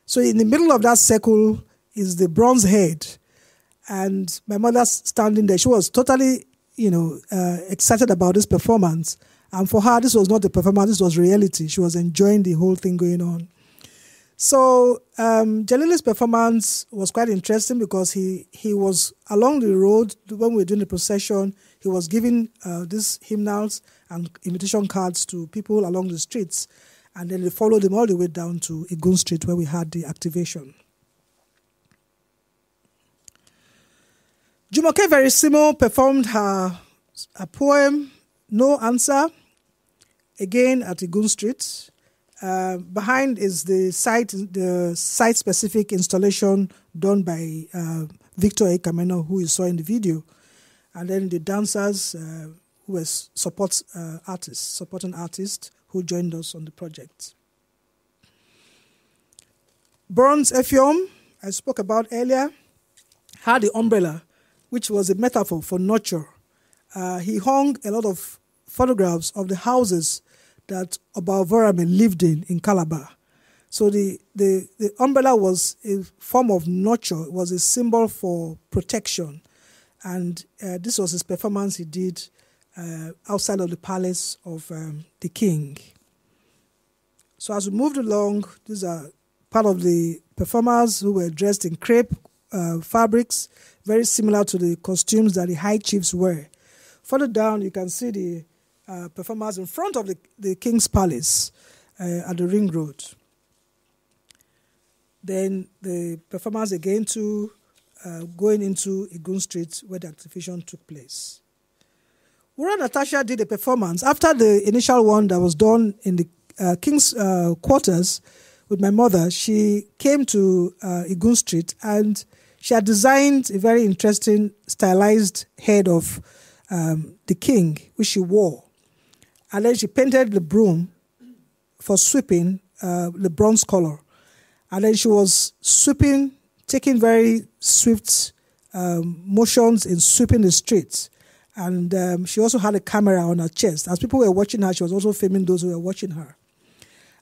So in the middle of that circle is the bronze head And my mother's standing there. She was totally, excited about this performance. And for her, this was not a performance, this was reality. She was enjoying the whole thing going on. So Jelili's performance was quite interesting because he was along the road when we were doing the procession. He was giving these hymnals and invitation cards to people along the streets. And then they followed him all the way down to Igun Street where we had the activation. Jumoke Verissimo performed her poem, No Answer, again at Igun Street. Behind is the site-specific installation done by Victor Ehikhamenor, who you saw in the video. And then the dancers who were supporting artists who joined us on the project. Bronze Ephium, I spoke about earlier, had the umbrella, which was a metaphor for nurture. He hung a lot of photographs of the houses that Oba Ovonramwen lived in Calabar. So the umbrella was a form of nurture. It was a symbol for protection. And this was his performance he did outside of the palace of the king. So as we moved along, these are part of the performers who were dressed in crepe fabrics, very similar to the costumes that the high chiefs wear. Further down, you can see the performers in front of the King's Palace at the Ring Road. Then the performers again to going into Igun Street where the activation took place. Wura Natasha did a performance after the initial one that was done in the King's quarters with my mother. She came to Igun Street and she had designed a very interesting stylized head of the king, which she wore. And then she painted the broom for sweeping, the bronze color. And then she was sweeping, taking very swift motions in sweeping the streets. And she also had a camera on her chest. As people were watching her, she was also filming those who were watching her.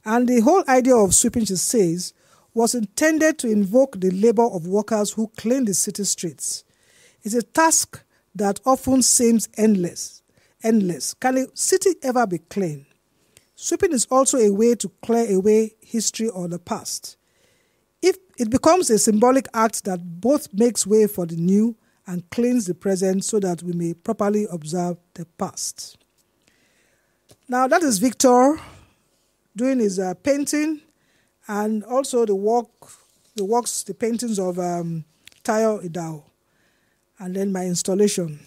And the whole idea of sweeping, she says, was intended to invoke the labor of workers who clean the city streets. It's a task that often seems endless. Can a city ever be clean? Sweeping is also a way to clear away history or the past. If it becomes a symbolic act that both makes way for the new and cleans the present so that we may properly observe the past. Now that is Victor doing his painting, and also the paintings of Taiye Idowu, and then my installation.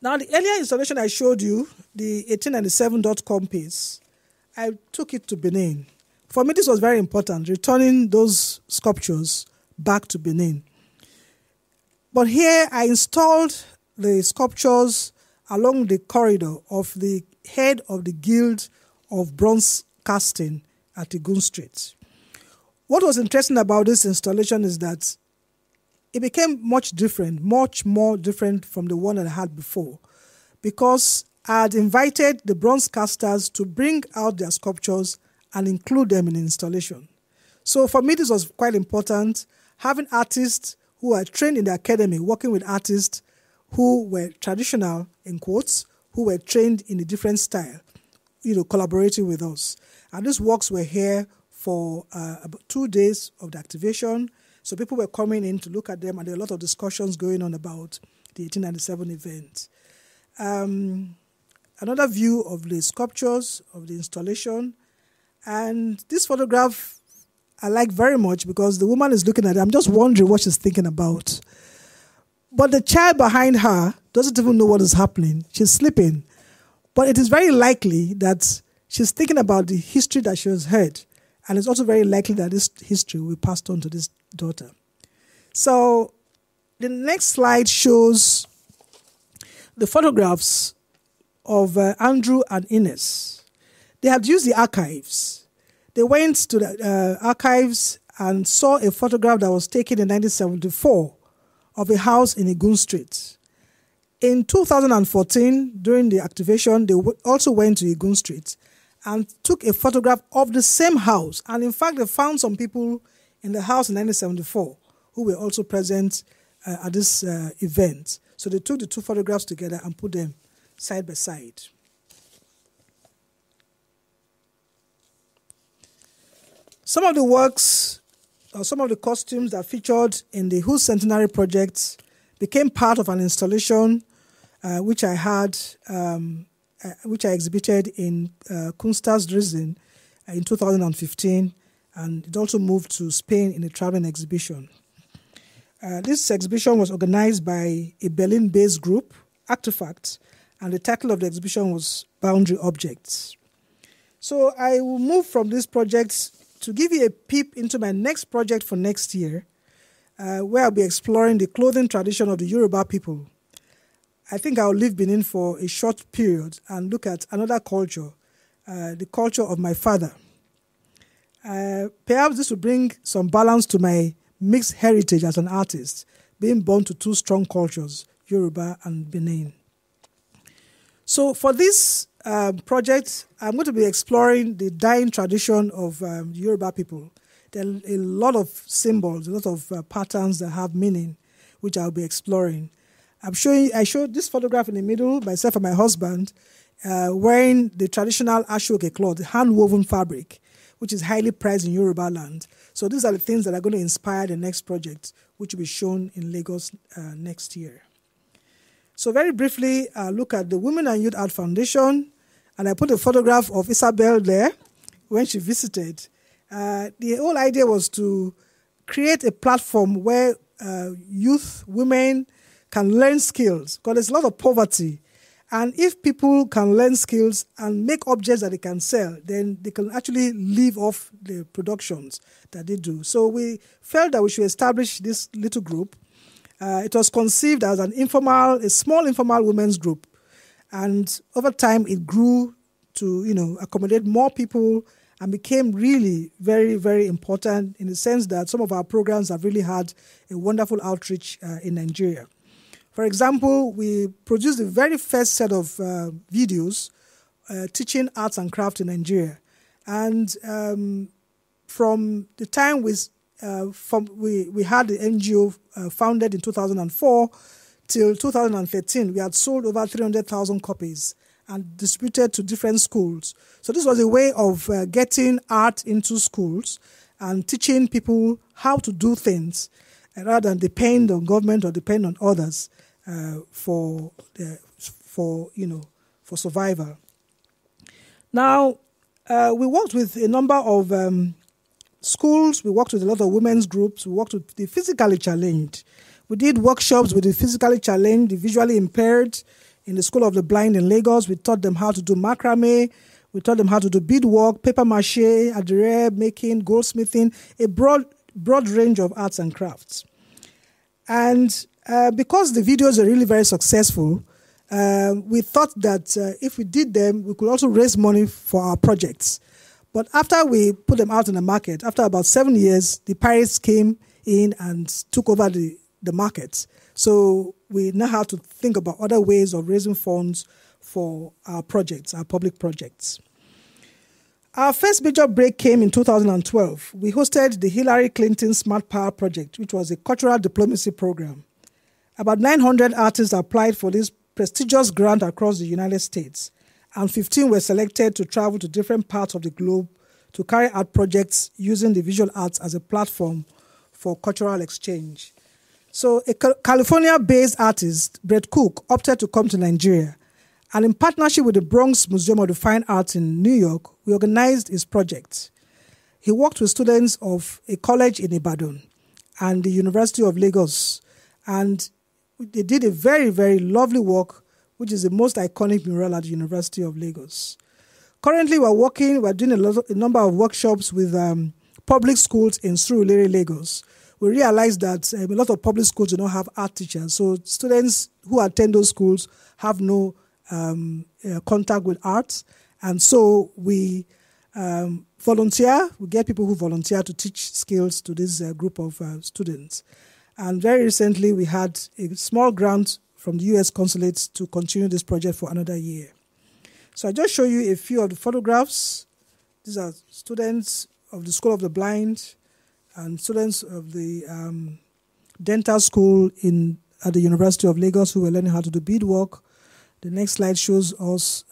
Now, the earlier installation I showed you, the 1897.com piece, I took it to Benin. For me, this was very important, returning those sculptures back to Benin. But here, I installed the sculptures along the corridor of the head of the Guild of Bronze Casting at Igun Street. What was interesting about this installation is that it became much more different from the one that I had before, because I had invited the bronze casters to bring out their sculptures and include them in the installation. So for me, this was quite important, having artists who are trained in the academy, working with artists who were traditional, in quotes, who were trained in a different style, collaborating with us. And these works were here for about 2 days of the activation. So people were coming in to look at them, and there were a lot of discussions going on about the 1897 event. Another view of the sculptures, of the installation. And this photograph I like very much because the woman is looking at it. I'm just wondering what she's thinking about. But the child behind her doesn't even know what is happening. She's sleeping. But it is very likely that she's thinking about the history that she has heard. And it's also very likely that this history will be passed on to this daughter. So the next slide shows the photographs of Andrew and Inês. They had used the archives. They went to the archives and saw a photograph that was taken in 1974 of a house in Igun Street. In 2014, during the activation, they also went to Igun Street and took a photograph of the same house. And in fact, they found some people in the house in 1974 who were also present at this event. So they took the two photographs together and put them side by side. Some of the works, or some of the costumes that featured in the WHO Centenary Project became part of an installation which I had, which I exhibited in Kunsthaus Dresden in 2015, and it also moved to Spain in a traveling exhibition. This exhibition was organized by a Berlin-based group, Artifact, and the title of the exhibition was Boundary Objects. So I will move from this project to give you a peep into my next project for next year, where I'll be exploring the clothing tradition of the Yoruba people. I think I'll leave Benin for a short period and look at another culture, the culture of my father. Perhaps this will bring some balance to my mixed heritage as an artist, being born to two strong cultures, Yoruba and Benin. So for this project, I'm going to be exploring the dyeing tradition of Yoruba people. There are a lot of symbols, a lot of patterns that have meaning, which I'll be exploring. I'm showing, I showed this photograph in the middle, myself and my husband, wearing the traditional ashoke cloth, the hand-woven fabric, which is highly prized in Yoruba land. So these are the things that are going to inspire the next project, which will be shown in Lagos next year. So very briefly, I look at the Women and Youth Art Foundation, and I put a photograph of Isabel there when she visited. The whole idea was to create a platform where youth, women can learn skills, because there's a lot of poverty. And if people can learn skills and make objects that they can sell, then they can actually live off the productions that they do. So we felt that we should establish this little group. It was conceived as an informal, a small informal women's group. And over time, it grew to, you know, accommodate more people and became really very, very important in the sense that some of our programs have really had a wonderful outreach in Nigeria. For example, we produced the very first set of videos teaching arts and crafts in Nigeria. And from the time we had the NGO founded in 2004 till 2013, we had sold over 300,000 copies and distributed to different schools. So this was a way of getting art into schools and teaching people how to do things, rather than depend on government or depend on others for survival. Now, we worked with a number of schools. We worked with a lot of women's groups. We worked with the physically challenged. We did workshops with the physically challenged, the visually impaired. In the School of the Blind in Lagos, we taught them how to do macrame. We taught them how to do beadwork, paper mache, adire making, goldsmithing, a broad range of arts and crafts. And because the videos are really very successful, we thought that if we did them, we could also raise money for our projects. But after we put them out in the market, after about 7 years, the pirates came in and took over the market. So we now have to think about other ways of raising funds for our projects, our public projects. Our first major break came in 2012. We hosted the Hillary Clinton Smart Power Project, which was a cultural diplomacy program. About 900 artists applied for this prestigious grant across the United States, and 15 were selected to travel to different parts of the globe to carry out projects using the visual arts as a platform for cultural exchange. So a California-based artist, Brett Cook, opted to come to Nigeria, and in partnership with the Bronx Museum of the Fine Arts in New York, we organized his project. He worked with students of a college in Ibadan and the University of Lagos, and they did a very, very lovely work, which is the most iconic mural at the University of Lagos. Currently, we're doing a number of workshops with public schools in Surulere, Lagos. We realized that a lot of public schools do not have art teachers, so students who attend those schools have no contact with arts, and so we volunteer. We get people who volunteer to teach skills to this group of students. And very recently, we had a small grant from the U.S. Consulate to continue this project for another year. So I just show you a few of the photographs. These are students of the School of the Blind and students of the dental school at the University of Lagos, who were learning how to do beadwork. The next slide shows us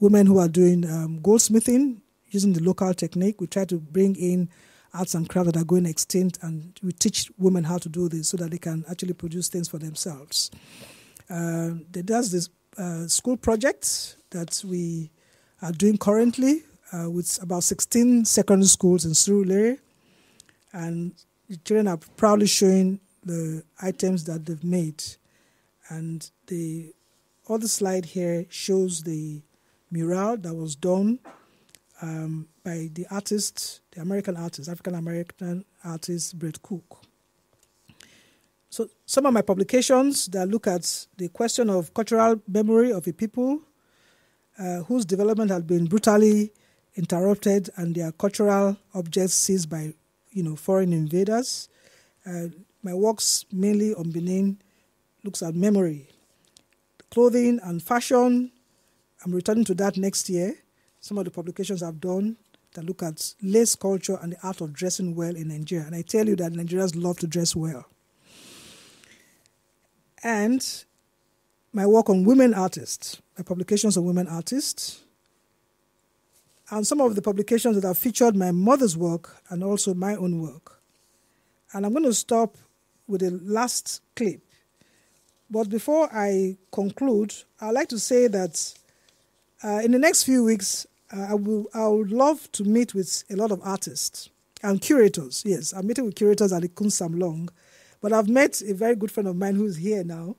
women who are doing goldsmithing using the local technique. We try to bring in arts and crafts that are going extinct, and we teach women how to do this so that they can actually produce things for themselves. There's this school project that we are doing currently with about 16 secondary schools in Surulere, and the children are proudly showing the items that they've made. And the other slide here shows the mural that was done by the artist, the American artist, African-American artist, Brett Cook. So some of my publications that look at the question of cultural memory of a people whose development had been brutally interrupted and their cultural objects seized by foreign invaders. My works mainly on Benin looks at memory, clothing and fashion. I'm returning to that next year. Some of the publications I've done that look at lace culture and the art of dressing well in Nigeria. And I tell you that Nigerians love to dress well. And my work on women artists, my publications on women artists, and some of the publications that have featured my mother's work and also my own work. And I'm going to stop with the last clip. But before I conclude, I'd like to say that in the next few weeks, I would love to meet with a lot of artists and curators. Yes, I'm meeting with curators at the Kunstsammlung. But I've met a very good friend of mine who's here now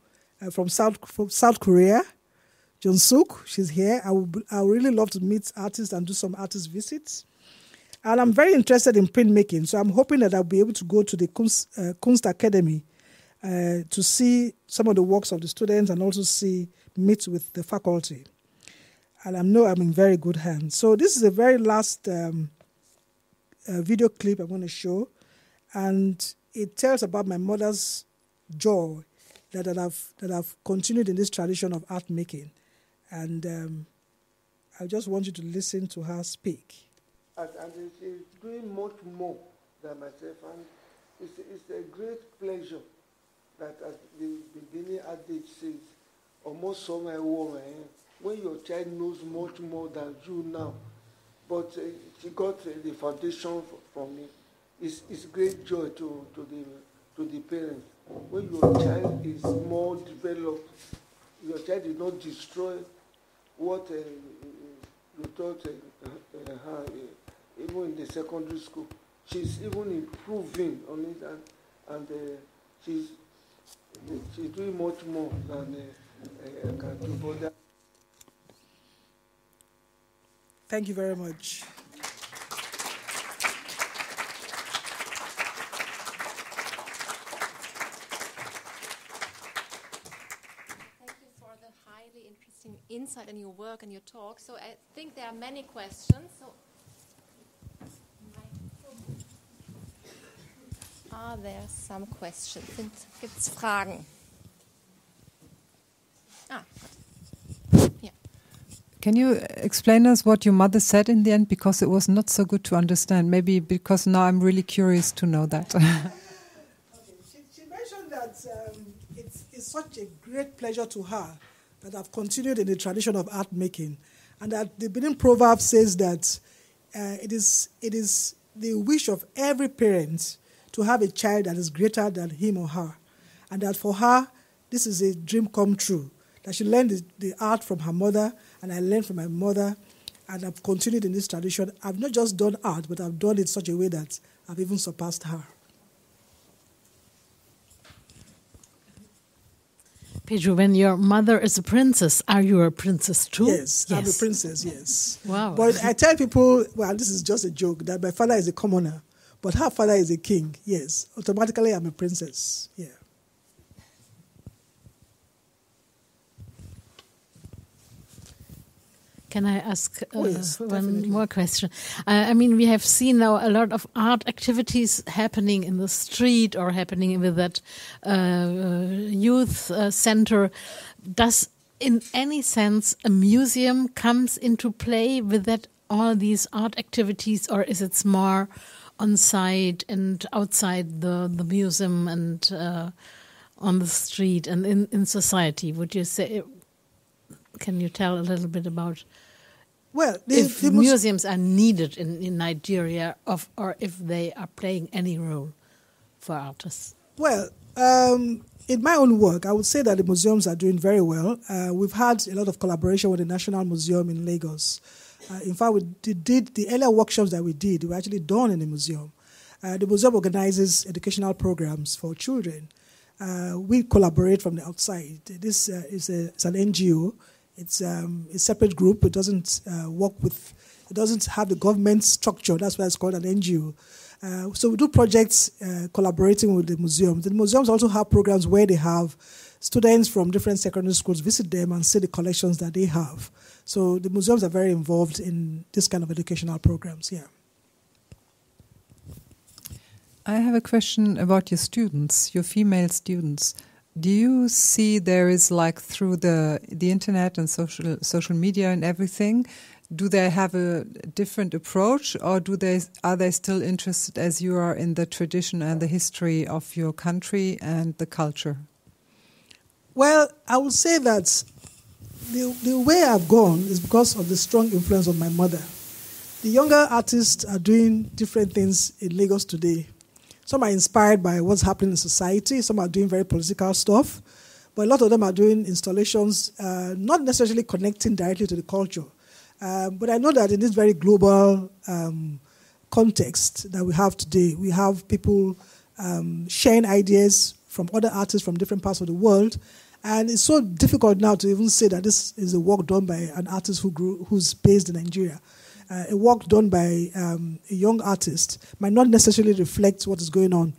from South Korea, Jung Sook. She's here. I would really love to meet artists and do some artist visits. And I'm very interested in printmaking, so I'm hoping that I'll be able to go to the Kunst Academy to see some of the works of the students and also meet with the faculty. And I know I'm in very good hands. So this is the very last video clip I'm going to show. And it tells about my mother's joy that I've continued in this tradition of art making. And I just want you to listen to her speak. And she's doing much more than myself. And it's a great pleasure that at the beginning at the says, almost somewhere warmer, when your child knows much more than you now. But she got the foundation from me. It's great joy to the parents. When your child is more developed, your child is not destroyed what you taught her, even in the secondary school. She's even improving on it, and she's doing much more than I can do for that. Thank you very much. Insight in your work and your talk. So I think there are many questions. So are there some questions? Gibt's Fragen? Ah, yeah. Can you explain us what your mother said in the end? Because it was not so good to understand. Maybe because now I'm really curious to know that. Okay. She mentioned that it's such a great pleasure to her that have continued in the tradition of art making, and that the Benin proverb says that it is the wish of every parent to have a child that is greater than him or her, and that for her this is a dream come true. That she learned the art from her mother, and I learned from my mother, and I've continued in this tradition. I've not just done art, but I've done it in such a way that I've even surpassed her. Peju, when your mother is a princess, are you a princess too? Yes, yes. I'm a princess, yes. Wow. But I tell people, well, this is just a joke, that my father is a commoner, but her father is a king, yes. Automatically, I'm a princess, yeah. Can I ask one more question? I mean, we have seen now a lot of art activities happening in the street or happening with that youth center. Does, in any sense, a museum comes into play with that all these art activities, or is it more on site and outside the museum and on the street and in society? Would you say? Can you tell a little bit about? Well, if the museums are needed in Nigeria, or if they are playing any role for artists? Well, in my own work, I would say that the museums are doing very well. We've had a lot of collaboration with the National Museum in Lagos. In fact, we did the earlier workshops that we did were actually done in the museum. The museum organizes educational programs for children. We collaborate from the outside. This is an NGO. It's a separate group. It doesn't it doesn't have the government structure. That's why it's called an NGO. So we do projects collaborating with the museums. The museums also have programs where they have students from different secondary schools visit them and see the collections that they have. So the museums are very involved in this kind of educational programs. Yeah. I have a question about your students, your female students. Do you see there is, like, through the internet and social media and everything, do they have a different approach, or are they still interested as you are in the tradition and the history of your country and the culture? Well, I would say that the way I've gone is because of the strong influence of my mother. The younger artists are doing different things in Lagos today. Some are inspired by what's happening in society. Some are doing very political stuff. But a lot of them are doing installations, not necessarily connecting directly to the culture. But I know that in this very global context that we have today, we have people sharing ideas from other artists from different parts of the world. And it's so difficult now to even say that this is a work done by an artist who's based in Nigeria. A work done by a young artist might not necessarily reflect what is going on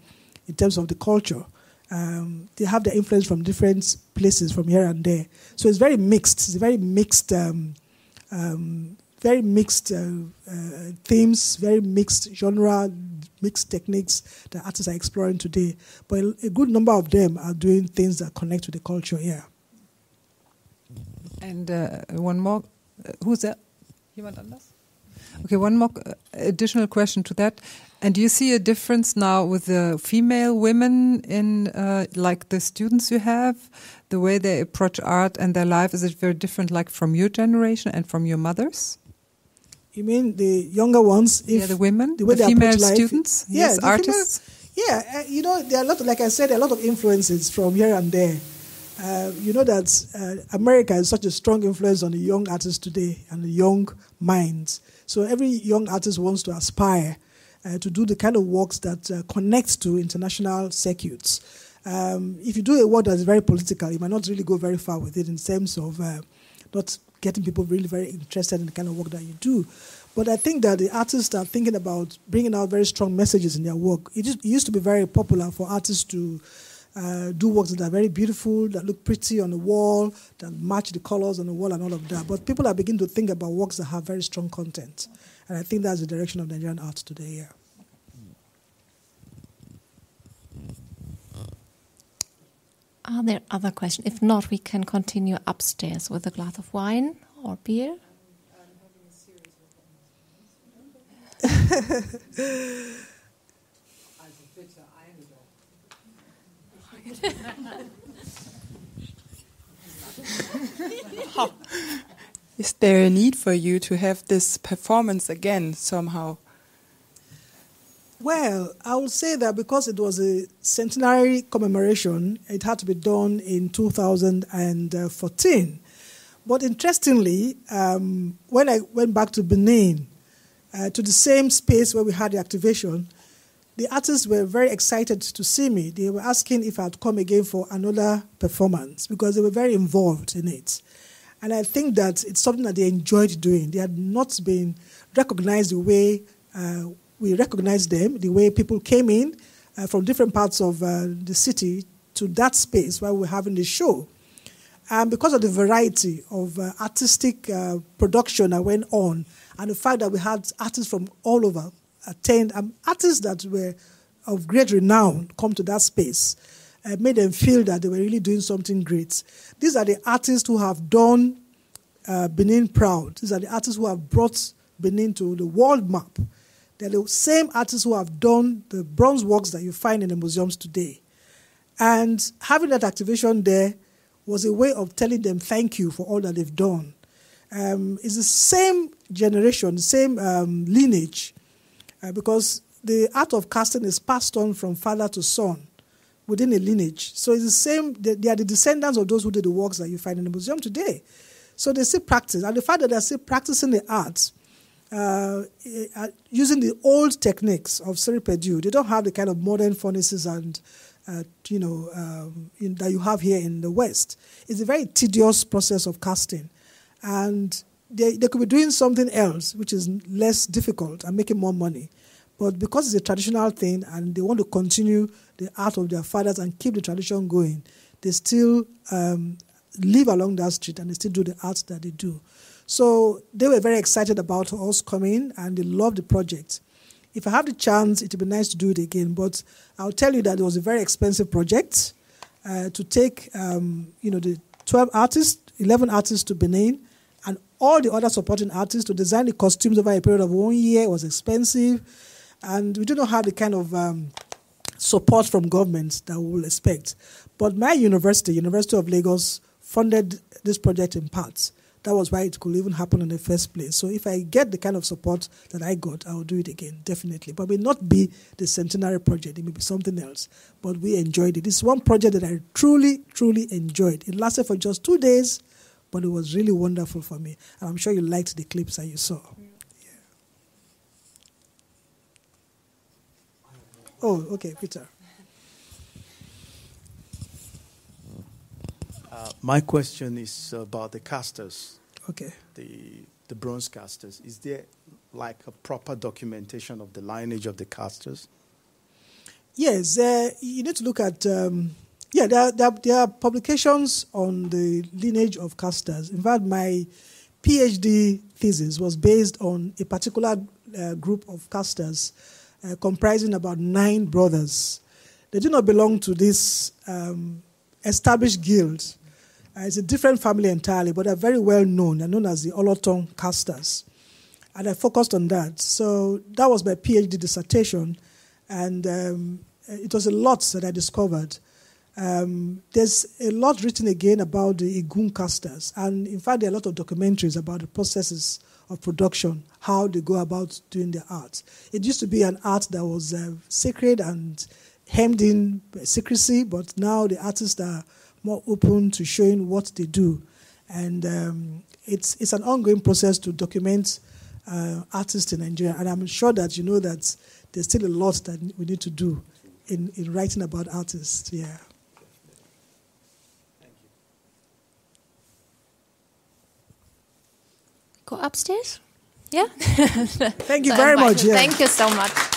in terms of the culture. They have their influence from different places, from here and there. So it's very mixed. It's very mixed themes, very mixed genre, mixed techniques that artists are exploring today. But a good number of them are doing things that connect with the culture here. And one more. Who's that? Jemand anders? Okay, one more additional question to that. And do you see a difference now with the female women in, like, the students you have, the way they approach art and their life? Is it very different, like, from your generation and from your mother's? You mean the younger ones? If yeah, the women, the way the they female approach life, students, yeah, yes, the artists? Female, yeah, you know, there are a lot, like I said, there are a lot of influences from here and there. You know that America is such a strong influence on the young artists today and the young minds. So every young artist wants to aspire to do the kind of works that connects to international circuits. If you do a work that is very political, you might not really go very far with it in terms of not getting people really very interested in the kind of work that you do. But I think that the artists are thinking about bringing out very strong messages in their work. It used to be very popular for artists to do works that are very beautiful, that look pretty on the wall, that match the colors on the wall and all of that. But people are beginning to think about works that have very strong content. And I think that's the direction of Nigerian art today, yeah. Are there other questions? If not, we can continue upstairs with a glass of wine or beer. Is there a need for you to have this performance again somehow? Well, I would say that because it was a centenary commemoration, it had to be done in 2014. But interestingly, when I went back to Benin, to the same space where we had the activation, the artists were very excited to see me. They were asking if I'd come again for another performance because they were very involved in it. And I think that it's something that they enjoyed doing. They had not been recognized the way we recognized them, the way people came in from different parts of the city to that space where we're having the show. And because of the variety of artistic production that went on and the fact that we had artists from all over, artists that were of great renown come to that space and made them feel that they were really doing something great. These are the artists who have done Benin proud. These are the artists who have brought Benin to the world map. They're the same artists who have done the bronze works that you find in the museums today. And having that activation there was a way of telling them thank you for all that they've done. It's the same generation, same lineage, because the art of casting is passed on from father to son within a lineage. So it's the same, they are the descendants of those who did the works that you find in the museum today. So they still practice. And the fact that they're still practicing the arts using the old techniques of Seri-Pedu, they don't have the kind of modern furnaces and that you have here in the West. It's a very tedious process of casting. And they could be doing something else, which is less difficult and making more money. But because it's a traditional thing and they want to continue the art of their fathers and keep the tradition going, they still live along that street and they still do the art that they do. So they were very excited about us coming and they loved the project. If I have the chance, it would be nice to do it again. But I'll tell you that it was a very expensive project to take the 12 artists, 11 artists to Benin, and all the other supporting artists to design the costumes over a period of 1 year. It was expensive. And we did not have the kind of support from government that we will expect. But my university, University of Lagos, funded this project in parts. That was why it could even happen in the first place. So if I get the kind of support that I got, I will do it again, definitely. But it may not be the centenary project. It may be something else. But we enjoyed it. It's one project that I truly, truly enjoyed. It lasted for just 2 days, but it was really wonderful for me. And I'm sure you liked the clips that you saw. Yeah. Oh, okay, Peter. My question is about the casters, okay, the bronze casters. Is there like a proper documentation of the lineage of the casters? Yes, you need to look at, there are publications on the lineage of casters. In fact, my PhD thesis was based on a particular group of casters comprising about 9 brothers. They do not belong to this established guild. It's a different family entirely, but they're very well known. They're known as the Olotong casters. And I focused on that. So that was my PhD dissertation. And it was a lot that I discovered. There's a lot written again about the Igun casters. And in fact, there are a lot of documentaries about the processes of production, how they go about doing their art. It used to be an art that was sacred and hemmed in secrecy, but now the artists are more open to showing what they do. And it's an ongoing process to document artists in Nigeria. And I'm sure that you know that there's still a lot that we need to do in writing about artists, yeah. Thank you. Go upstairs? Yeah? Thank you very much. Yeah. Thank you so much.